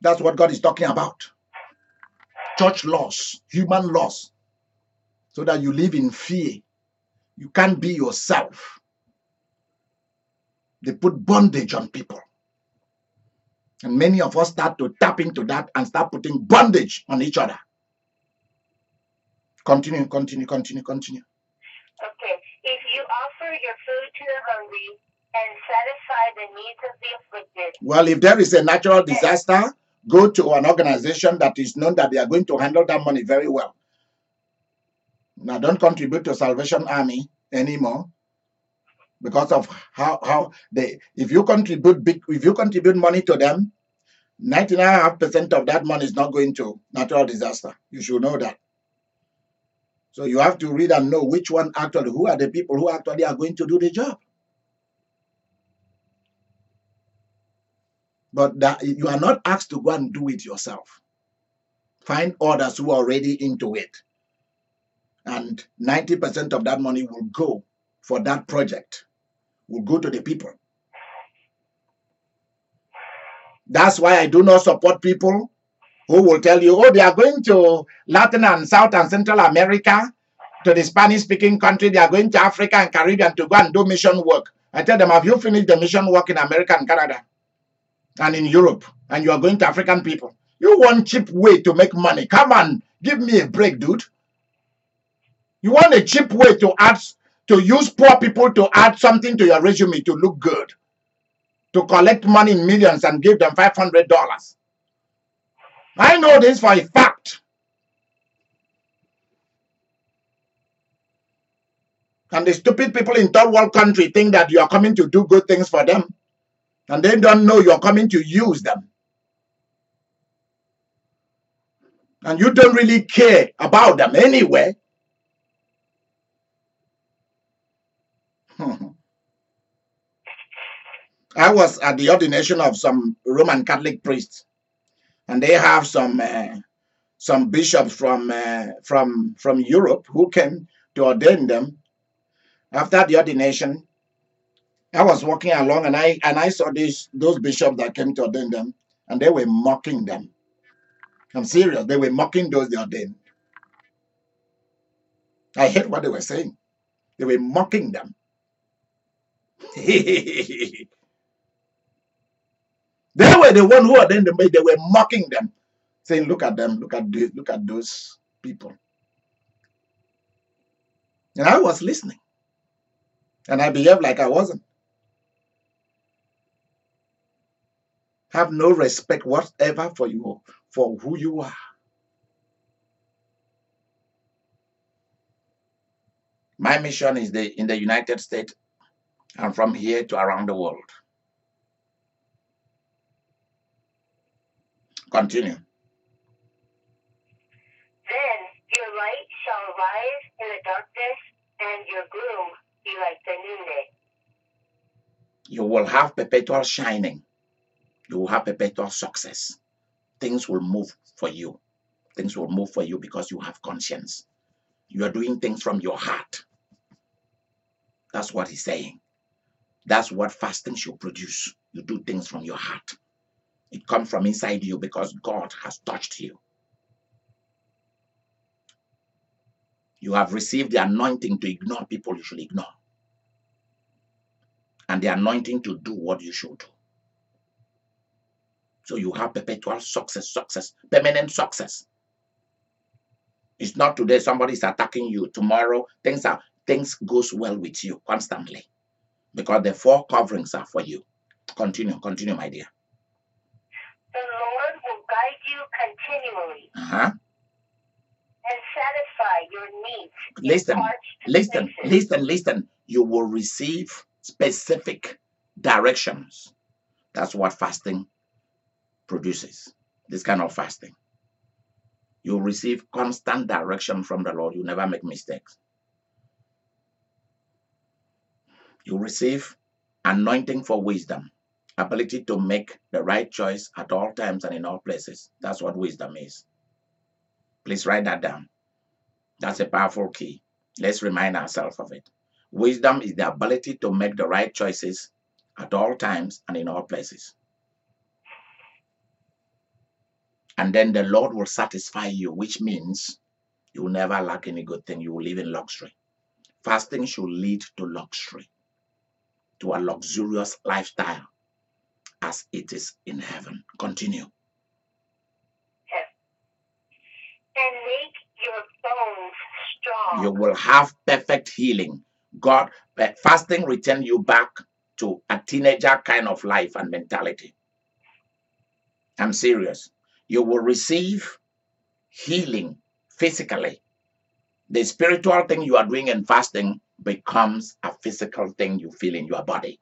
That's what God is talking about. Church laws. Human laws. So that you live in fear. You can't be yourself. They put bondage on people. And many of us start to tap into that and start putting bondage on each other. Continue, continue, continue, continue. Okay. If you offer your food to the hungry and satisfy the needs of the afflicted. Well, if there is a natural disaster, go to an organization that is known that they are going to handle that money very well. Now, don't contribute to Salvation Army anymore. because of how how they. If you contribute big, if you contribute money to them, ninety-nine point five percent of that money is not going to natural disaster. You should know that. So you have to read and know which one actually, who are the people who actually are going to do the job. But that, you are not asked to go and do it yourself. Find others who are already into it. And ninety percent of that money will go for that project, will go to the people. That's why I do not support people who will tell you, oh, they are going to Latin and South and Central America, to the Spanish-speaking country, they are going to Africa and Caribbean to go and do mission work. I tell them, have you finished the mission work in America and Canada and in Europe, and you are going to African people? You want cheap way to make money. Come on, give me a break, dude. You want a cheap way to add, to use poor people to add something to your resume to look good, to collect money in millions and give them five hundred dollars. I know this for a fact. And the stupid people in third world country think that you are coming to do good things for them. And they don't know you are coming to use them. And you don't really care about them anyway. I was at the ordination of some Roman Catholic priests. And they have some uh, some bishops from uh, from from Europe who came to ordain them. After the ordination, I was walking along and I and I saw these those bishops that came to ordain them, and they were mocking them. I'm serious. They were mocking those they ordained. I heard what they were saying. They were mocking them. They were the one who ordained them, but they were mocking them, saying, look at them, look at this, look at those people. And I was listening. And I behaved like I wasn't. Have no respect whatsoever for you, for who you are. My mission is the, in the United States and from here to around the world. Continue. Then your light shall rise in the darkness, and your gloom be like the noonday. You will have perpetual shining. You will have perpetual success. Things will move for you. Things will move for you because you have conscience. You are doing things from your heart. That's what he's saying. That's what fasting should produce. You do things from your heart. It comes from inside you because God has touched you. You have received the anointing to ignore people you should ignore. And the anointing to do what you should do. So you have perpetual success, success, permanent success. It's not today somebody's attacking you. Tomorrow, things are things goes well with you constantly. Because the four coverings are for you. Continue, continue, my dear. Continually uh-huh. and satisfy your needs. Listen, listen, places. listen, listen. You will receive specific directions. That's what fasting produces. This kind of fasting. You'll receive constant direction from the Lord. You never make mistakes. You receive anointing for wisdom. Ability to make the right choice at all times and in all places. That's what wisdom is. Please write that down. That's a powerful key. Let's remind ourselves of it. Wisdom is the ability to make the right choices at all times and in all places. And then the Lord will satisfy you, which means you will never lack any good thing. You will live in luxury. Fasting should lead to luxury, to a luxurious lifestyle. As it is in heaven. Continue. And make your bones strong. You will have perfect healing. God, fasting return you back to a teenager kind of life and mentality. I'm serious. You will receive healing physically. The spiritual thing you are doing in fasting becomes a physical thing you feel in your body.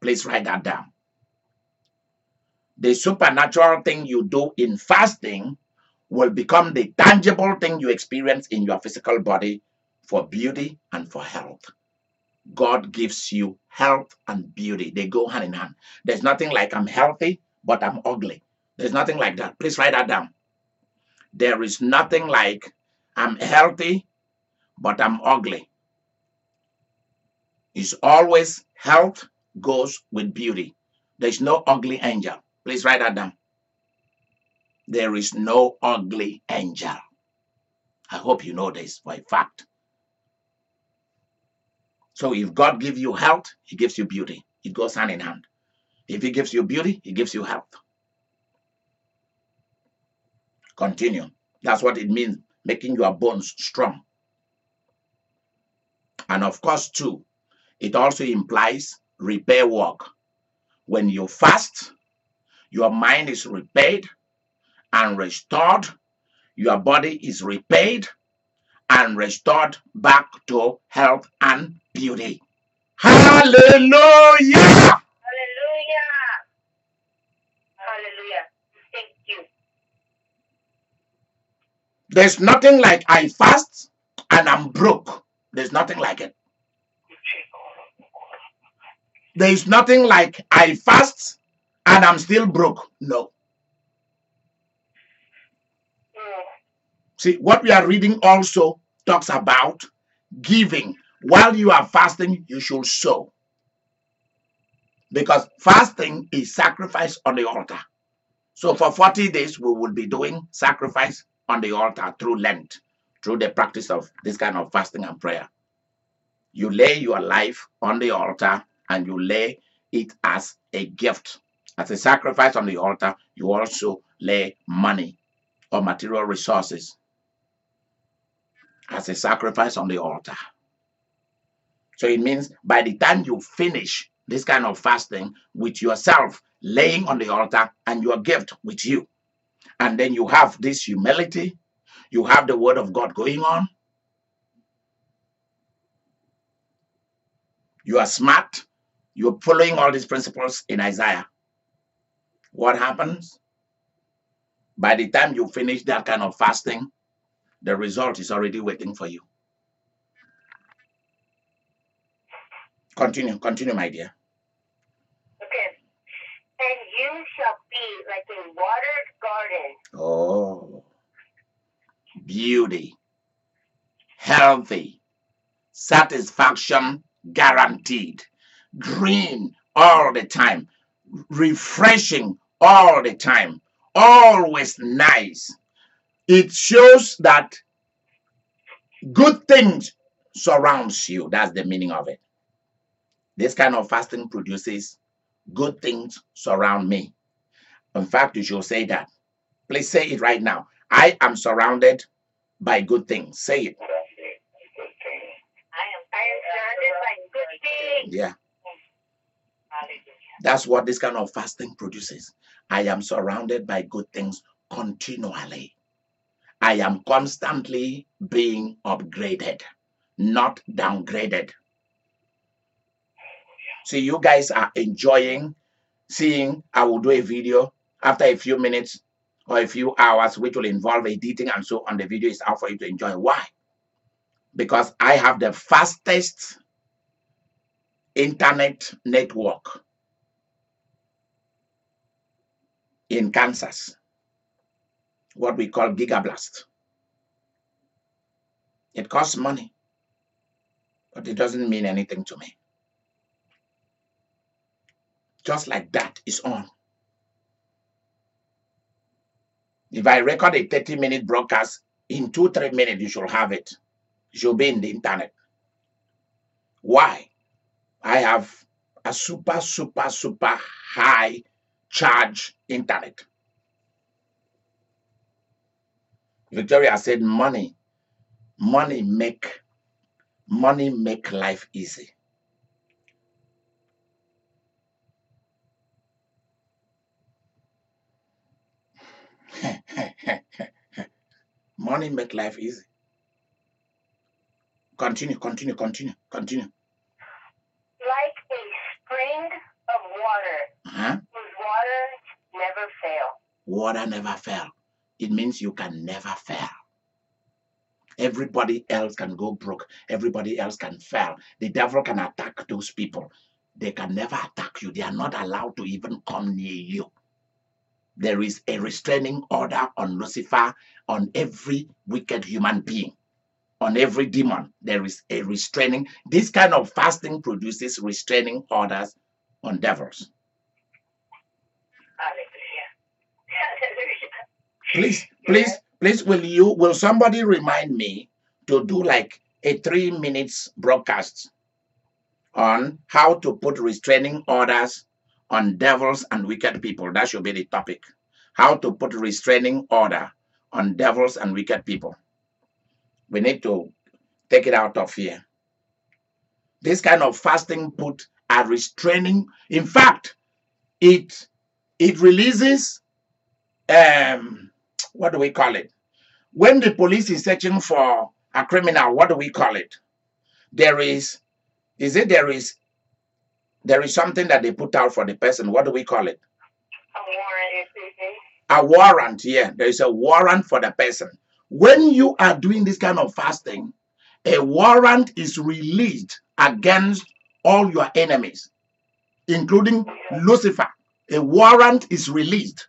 Please write that down. The supernatural thing you do in fasting will become the tangible thing you experience in your physical body for beauty and for health. God gives you health and beauty. They go hand in hand. There's nothing like I'm healthy, but I'm ugly. There's nothing like that. Please write that down. There is nothing like I'm healthy, but I'm ugly. It's always health goes with beauty. There's no ugly angel. Please write that down. There is no ugly angel. I hope you know this for a fact. So if God gives you health, he gives you beauty. It goes hand in hand. If he gives you beauty, he gives you health. Continue. That's what it means, making your bones strong. And of course, too, it also implies repair work. When you fast, your mind is repaired and restored. Your body is repaired and restored back to health and beauty. Hallelujah! Hallelujah! Hallelujah. Thank you. There's nothing like I fast and I'm broke. There's nothing like it. There's nothing like I fast and I'm still broke. No. See, what we are reading also talks about giving. While you are fasting, you should sow. Because fasting is sacrifice on the altar. So for forty days, we will be doing sacrifice on the altar through Lent, through the practice of this kind of fasting and prayer. You lay your life on the altar and you lay it as a gift. As a sacrifice on the altar, you also lay money or material resources as a sacrifice on the altar. So it means by the time you finish this kind of fasting with yourself laying on the altar and your gift with you, and then you have this humility, you have the word of God going on, you are smart, you're following all these principles in Isaiah. What happens? By the time you finish that kind of fasting, the result is already waiting for you. Continue, continue, my dear. Okay. And you shall be like a watered garden. Oh. Beauty. Healthy. Satisfaction guaranteed. Green all the time. Refreshing all the time. Always nice. It shows that good things surrounds you. That's the meaning of it. This kind of fasting produces good things surround me. In fact, you should say that. Please say it right now. I am surrounded by good things. Say it. I am surrounded by good things. Yeah. That's what this kind of fasting produces. I am surrounded by good things continually. I am constantly being upgraded, not downgraded. See, you guys are enjoying seeing. I will do a video after a few minutes or a few hours, which will involve editing and so on. The video is out for you to enjoy. Why? Because I have the fastest internet network in Kansas, what we call Gigablast. It costs money, but it doesn't mean anything to me. Just like that, it's on. If I record a thirty minute broadcast, in two, three minutes, you should have it. You should be in the internet. Why? I have a super, super, super high charge internet. Victoria said, money, money make, money make life easy. Money make life easy. Continue, continue, continue, continue. Like a spring of water, uh-huh. whose water never fail. Water never fail. It means you can never fail. Everybody else can go broke. Everybody else can fail. The devil can attack those people. They can never attack you. They are not allowed to even come near you. There is a restraining order on Lucifer, on every wicked human being, on every demon. There is a restraining. This kind of fasting produces restraining orders on devils. Hallelujah. Hallelujah. Please, please, please, will you, will somebody remind me to do like a three minutes broadcast on how to put restraining orders on devils and wicked people. That should be the topic. How to put restraining order on devils and wicked people. We need to take it out of here. This kind of fasting put a restraining. In fact, it it releases, um, what do we call it? When the police is searching for a criminal, what do we call it? There is, is it there is, there is something that they put out for the person. What do we call it? A warrant. A warrant, yeah. There is a warrant for the person. When you are doing this kind of fasting, a warrant is released against all your enemies, including Lucifer. A warrant is released.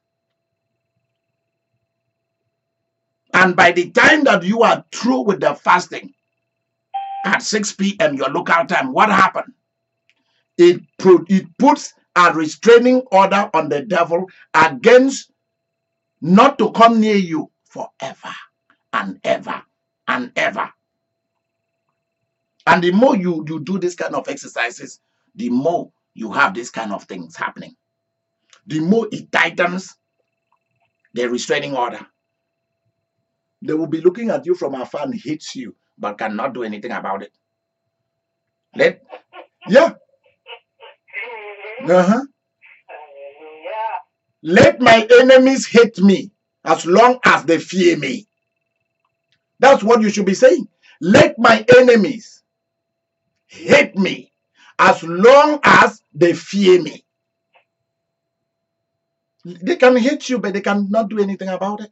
And by the time that you are through with the fasting, at six p m your local time, what happened? It, put, it puts a restraining order on the devil against not to come near you forever and ever and ever. And the more you, you do this kind of exercises, the more you have this kind of things happening. The more it tightens the restraining order. They will be looking at you from afar and hates you, but cannot do anything about it. Let, yeah. Uh-huh. Let my enemies hate me as long as they fear me. That's what you should be saying. Let my enemies hate me as long as they fear me. They can hate you, but they cannot do anything about it.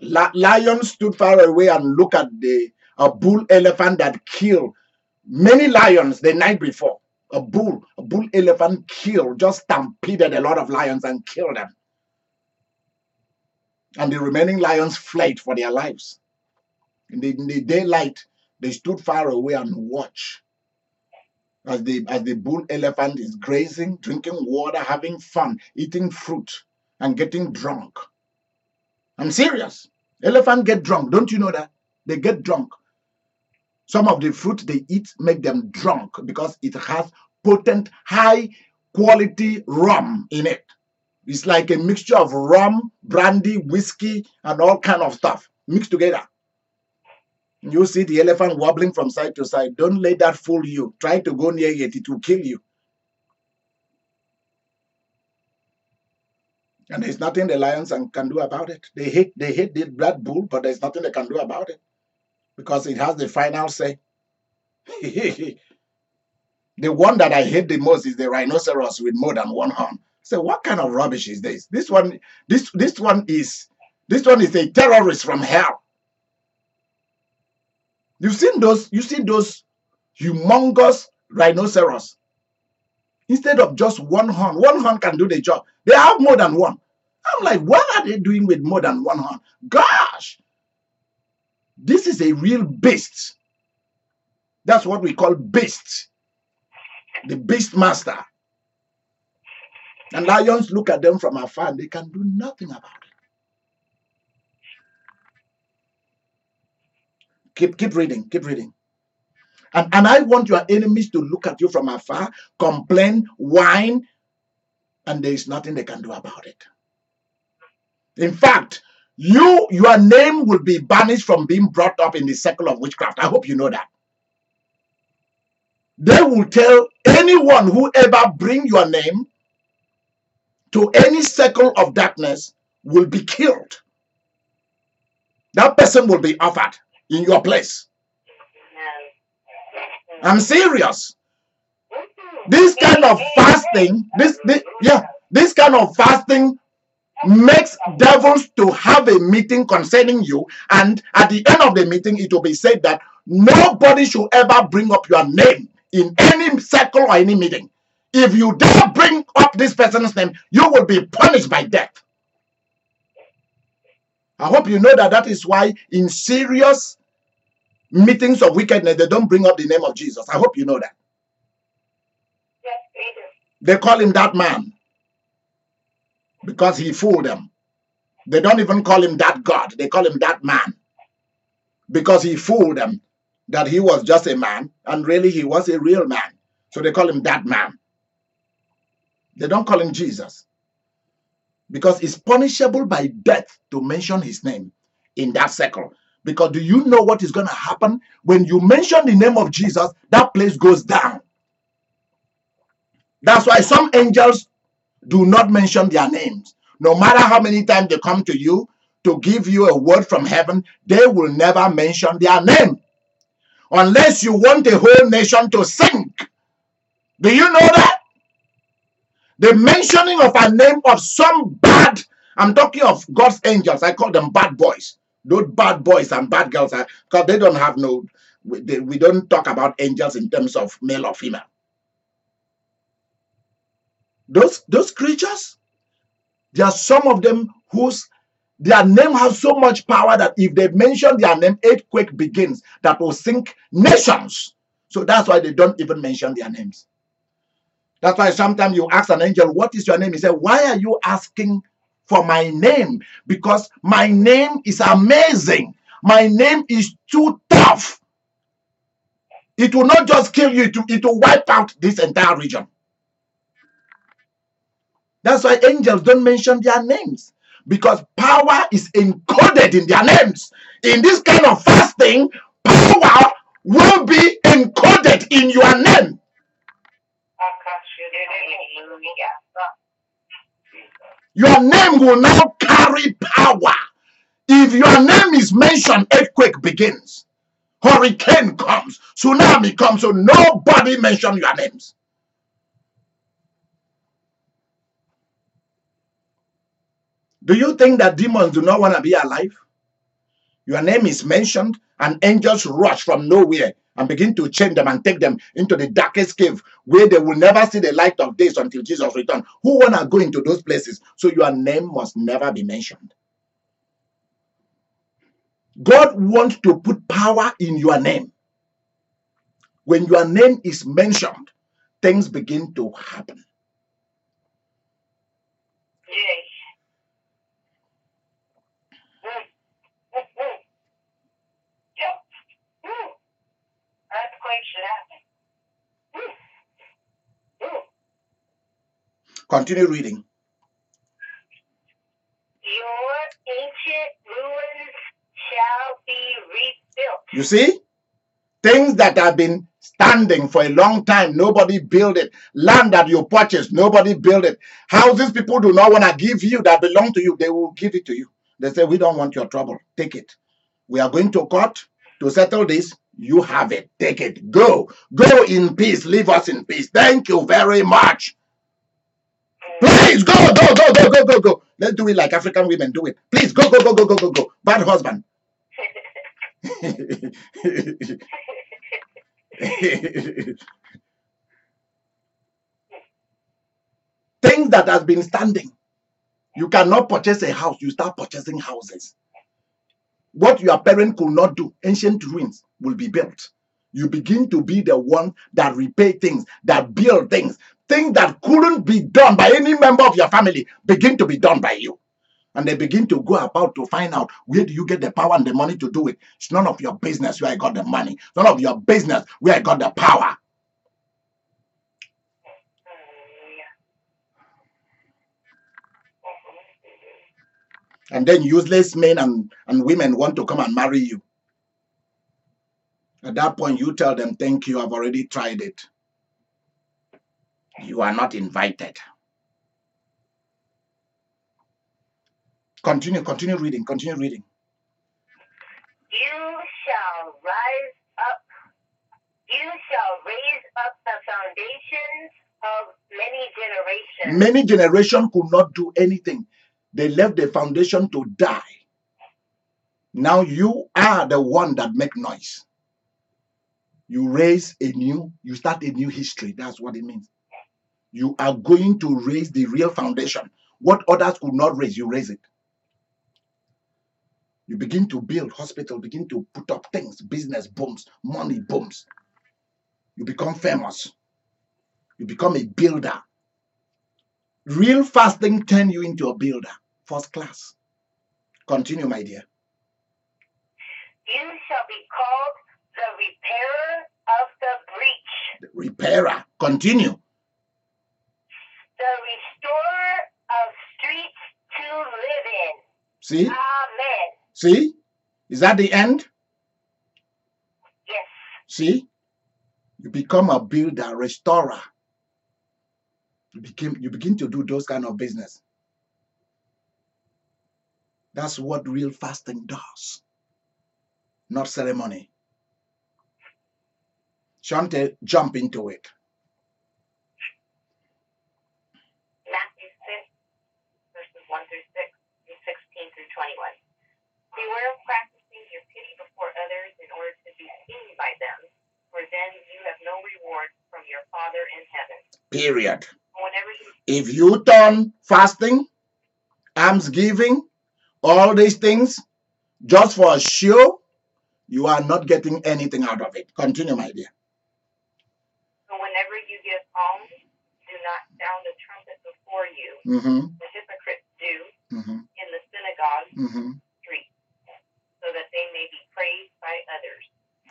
Lion stood far away and looked at the a bull elephant that killed many lions the night before. A bull, a bull elephant killed, just stampeded a lot of lions and killed them. And the remaining lions fled for their lives. In the, in the daylight, they stood far away and watched as the, as the bull elephant is grazing, drinking water, having fun, eating fruit, and getting drunk. I'm serious. Elephants get drunk. Don't you know that? They get drunk. Some of the fruit they eat make them drunk because it has potent, high-quality rum in it. It's like a mixture of rum, brandy, whiskey, and all kind of stuff mixed together. You see the elephant wobbling from side to side. Don't let that fool you. Try to go near it. It will kill you. And there's nothing the lions can do about it. They hate, they hate the blood bull, but there's nothing they can do about it because it has the final say. The one that I hate the most is the rhinoceros with more than one horn. So what kind of rubbish is this? This one, this this one is this one is a terrorist from hell. You've seen those. You see those humongous rhinoceros. Instead of just one horn, one horn can do the job. They have more than one. I'm like, what are they doing with more than one horn? Gosh, this is a real beast. That's what we call beast. The beast master. And lions look at them from afar and they can do nothing about it. Keep, keep reading, keep reading. And, and I want your enemies to look at you from afar, complain, whine, and there is nothing they can do about it. In fact, you, your name will be banished from being brought up in the circle of witchcraft. I hope you know that. They will tell anyone who ever brings your name to any circle of darkness will be killed. That person will be offered in your place. I'm serious. This kind of fasting, this, this yeah, this kind of fasting makes devils to have a meeting concerning you, and at the end of the meeting, it will be said that nobody should ever bring up your name in any circle or any meeting. If you dare bring up this person's name, you will be punished by death. I hope you know that that is why in serious meetings of wickedness, they don't bring up the name of Jesus. I hope you know that. Yes, they do. They call him that man because he fooled them. They don't even call him that God. They call him that man because he fooled them that he was just a man, and really he was a real man. So they call him that man. They don't call him Jesus because it's punishable by death to mention his name in that circle. Because do you know what is going to happen? When you mention the name of Jesus, that place goes down. That's why some angels do not mention their names. No matter how many times they come to you to give you a word from heaven, they will never mention their name. Unless you want a whole nation to sink. Do you know that? The mentioning of a name of some bad, I'm talking of God's angels, I call them bad boys. Those bad boys and bad girls, are because they don't have no, we, they, we don't talk about angels in terms of male or female. Those, those creatures, there are some of them whose, their name has so much power that if they mention their name, earthquake begins that will sink nations. So that's why they don't even mention their names. That's why sometimes you ask an angel, what is your name? He said, why are you asking for my name? Because my name is amazing. My name is too tough. It will not just kill you, it will, it will wipe out this entire region. That's why angels don't mention their names, because power is encoded in their names. In this kind of fasting, power will be encoded in your name. Your name will now carry power. If your name is mentioned, earthquake begins. Hurricane comes. Tsunami comes. So nobody mentions your names. Do you think that demons do not want to be alive? Your name is mentioned and angels rush from nowhere and begin to chain them and take them into the darkest cave where they will never see the light of days until Jesus returns. Who want to go into those places? So your name must never be mentioned. God wants to put power in your name. When your name is mentioned, things begin to happen. Yes. Continue reading. Your ancient ruins shall be rebuilt. You see? Things that have been standing for a long time, nobody built it. Land that you purchased, nobody built it. Houses people do not want to give you that belong to you, they will give it to you. They say, we don't want your trouble. Take it. We are going to court to settle this. You have it. Take it. Go. Go in peace. Leave us in peace. Thank you very much. Please go, go, go, go, go, go, go. Let's do it like African women do it. Please go, go, go, go, go, go, go. Bad husband. Things that has been standing. You cannot purchase a house. You start purchasing houses. What your parent could not do, ancient ruins will be built. You begin to be the one that repay things, that build things. Things that couldn't be done by any member of your family begin to be done by you. And they begin to go about to find out, where do you get the power and the money to do it? It's none of your business where I got the money. It's none of your business where I got the power. And then useless men and, and women want to come and marry you. At that point, you tell them, thank you, I've already tried it. You are not invited. Continue, continue reading, continue reading. You shall rise up, you shall raise up the foundations of many generations. Many generations could not do anything. They left the foundation to die. Now you are the one that make noise. You raise a new, you start a new history. That's what it means. You are going to raise the real foundation. What others could not raise, you raise it. You begin to build hospital, begin to put up things, business booms, money booms. You become famous. You become a builder. Real fasting turns you into a builder. First class. Continue, my dear. You shall be called the repairer of the breach. The repairer. Continue. The restorer of streets to live in. See? Amen. See? Is that the end? Yes. See? You become a builder, restorer. You became, you begin to do those kind of business. That's what real fasting does. Not ceremony. Shante, jump into it. Matthew six, verses one through six, and sixteen through twenty-one. Beware of practicing your pity before others in order to be seen by them, for then you have no reward from your Father in heaven. Period. If you turn fasting, almsgiving, all these things, just for a show, you are not getting anything out of it. Continue, my dear. So whenever you give alms, do not sound a trumpet before you, mm-hmm. the hypocrites do, mm-hmm. in the synagogue, mm-hmm. streets, so that they may be praised by others.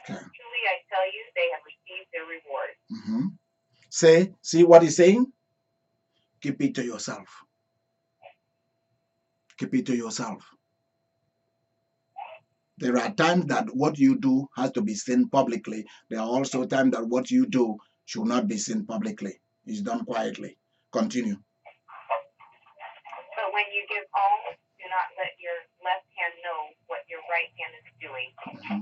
Okay. Truly, I tell you, they have received their reward. Mm-hmm. Say, see what he's saying? Keep it to yourself. Keep it to yourself. There are times that what you do has to be seen publicly. There are also times that what you do should not be seen publicly. It's done quietly. Continue. But when you give alms, do not let your left hand know what your right hand is doing, mm-hmm.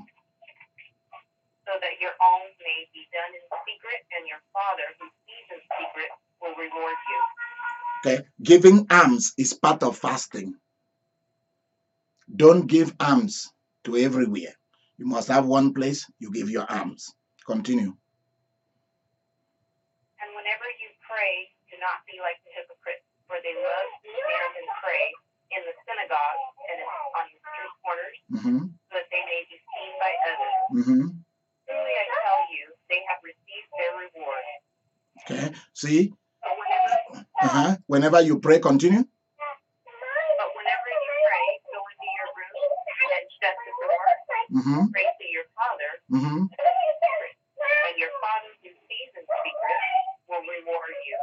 so that your alms may be done in secret, and your Father who sees in secret will reward you. Okay. Giving alms is part of fasting. Don't give alms to everywhere. You must have one place you give your alms. Continue. And whenever you pray, do not be like the hypocrites, for they love to stand and pray in the synagogue and on the street corners, mm-hmm. so that they may be seen by others. Mm-hmm. Truly I tell you, they have received their reward. Okay, see? So whenever, uh-huh. whenever you pray, continue. Mm-hmm. Pray to your Father, mm-hmm. and your Father who sees in secret will reward you.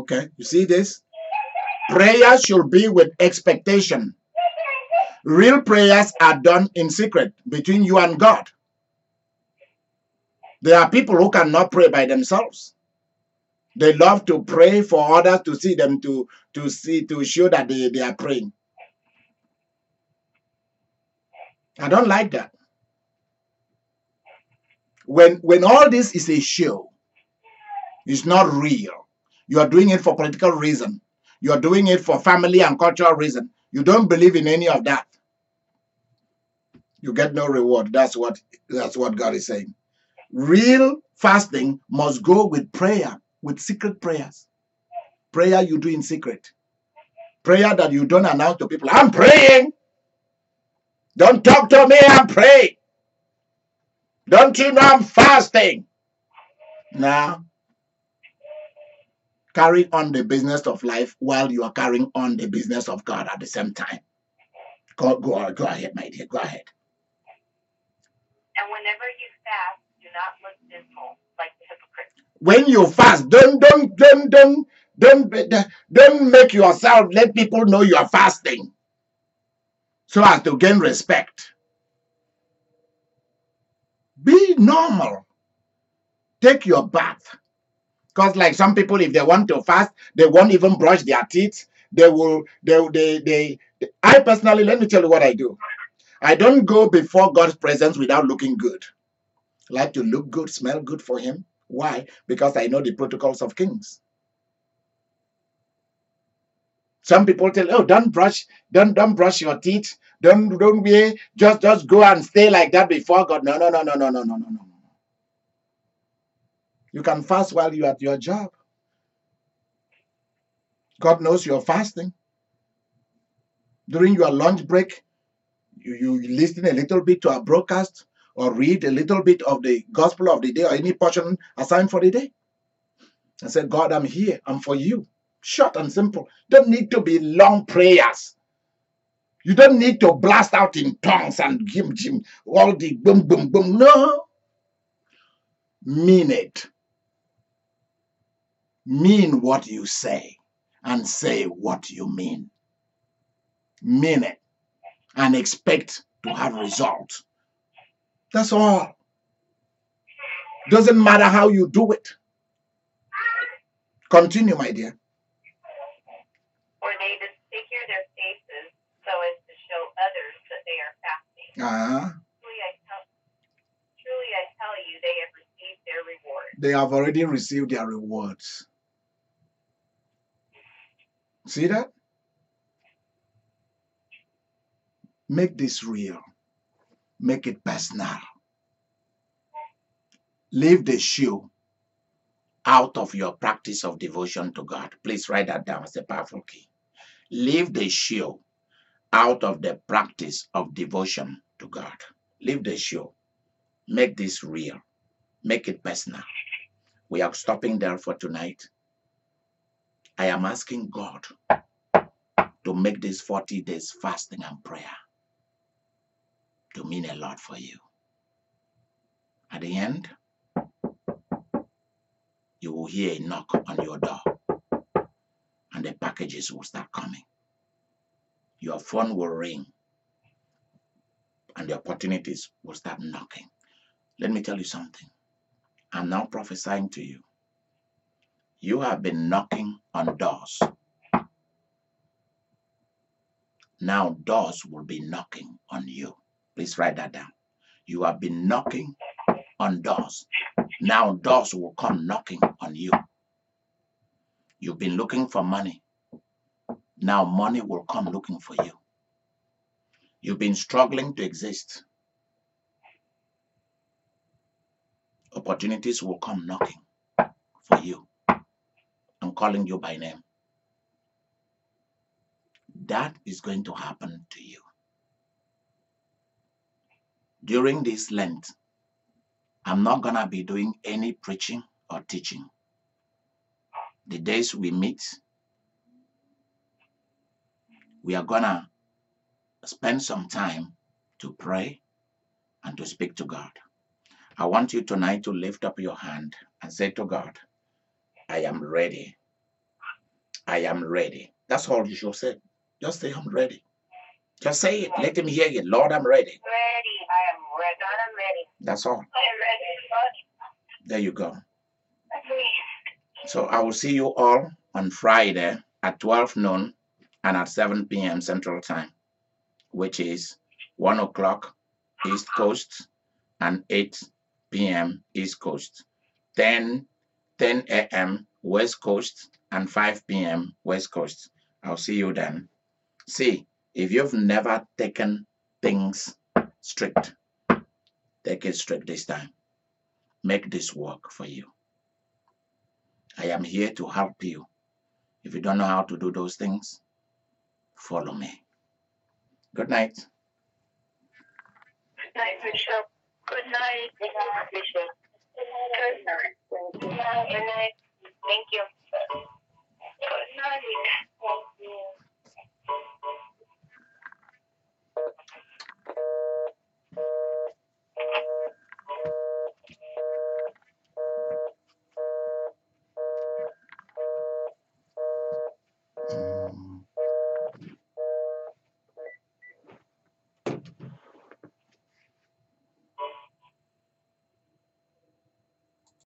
Okay, you see this? Prayer should be with expectation. Real prayers are done in secret between you and God. There are people who cannot pray by themselves. They love to pray for others to see them, to, to see, to show that they, they are praying. I don't like that. When, when all this is a show, it's not real. You are doing it for political reason. You are doing it for family and cultural reason. You don't believe in any of that. You get no reward. That's what, that's what God is saying. Real fasting must go with prayer, with secret prayers. Prayer you do in secret. Prayer that you don't announce to people. I'm praying. Don't talk to me, I'm praying. Don't you know I'm fasting? Now, carry on the business of life while you are carrying on the business of God at the same time. Go, go, go ahead, my dear. Go ahead. And whenever you fast, do not look dismal like the hypocrites. When you fast, don't, don't, don't, don't, don't, don't make yourself, let people know you are fasting, so as to gain respect. Be normal. Take your bath. Because like some people, if they want to fast, they won't even brush their teeth. They will, they, they, they, I personally, let me tell you what I do. I don't go before God's presence without looking good. I like to look good, smell good for Him. Why? Because I know the protocols of kings. Some people tell, oh, don't brush, don't don't brush your teeth, don't don't be, just just go and stay like that before God. No, no, no, no, no, no, no, no, no. You can fast while you're at your job. God knows you're fasting. During your lunch break, you, you listen a little bit to our broadcast or read a little bit of the gospel of the day or any portion assigned for the day. And say, God, I'm here, I'm for you. Short and simple. Don't need to be long prayers. You don't need to blast out in tongues and gim gim all the boom boom boom. No. Mean it. Mean what you say and say what you mean. Mean it and expect to have result. That's all. Doesn't matter how you do it. Continue, my dear. Uh-huh. Truly, I tell, truly I tell you, they have received their reward. They have already received their rewards. See that? Make this real. Make it personal. Leave the shoe out of your practice of devotion to God. Please write that down as a powerful key. Leave the shoe out of the practice of devotion to God. Leave the show. Make this real. Make it personal. We are stopping there for tonight. I am asking God to make this forty days fasting and prayer to mean a lot for you. At the end, you will hear a knock on your door and the packages will start coming. Your phone will ring and the opportunities will start knocking. Let me tell you something. I'm now prophesying to you. You have been knocking on doors. Now doors will be knocking on you. Please write that down. You have been knocking on doors. Now doors will come knocking on you. You've been looking for money. Now money will come looking for you. You've been struggling to exist. Opportunities will come knocking for you. I'm calling you by name. That is going to happen to you. During this Lent, I'm not going to be doing any preaching or teaching. The days we meet, we are going to spend some time to pray and to speak to God. I want you tonight to lift up your hand and say to God, I am ready. I am ready. That's all you should say. Just say, I'm ready. Just say it. Let Him hear it. Lord, I'm ready. Ready. I am ready. God, I'm ready. That's all. I am ready. There you go. So I will see you all on Friday at twelve noon. And at seven p m Central Time, which is one o'clock East Coast and eight p m East Coast, ten a m West Coast and five p m West Coast. I'll see you then. See, if you've never taken things strict, take it strict this time. Make this work for you. I am here to help you. If you don't know how to do those things, follow me. Good night. Good night, Bishop. Good night, Bishop. Good night. Good night. Thank you.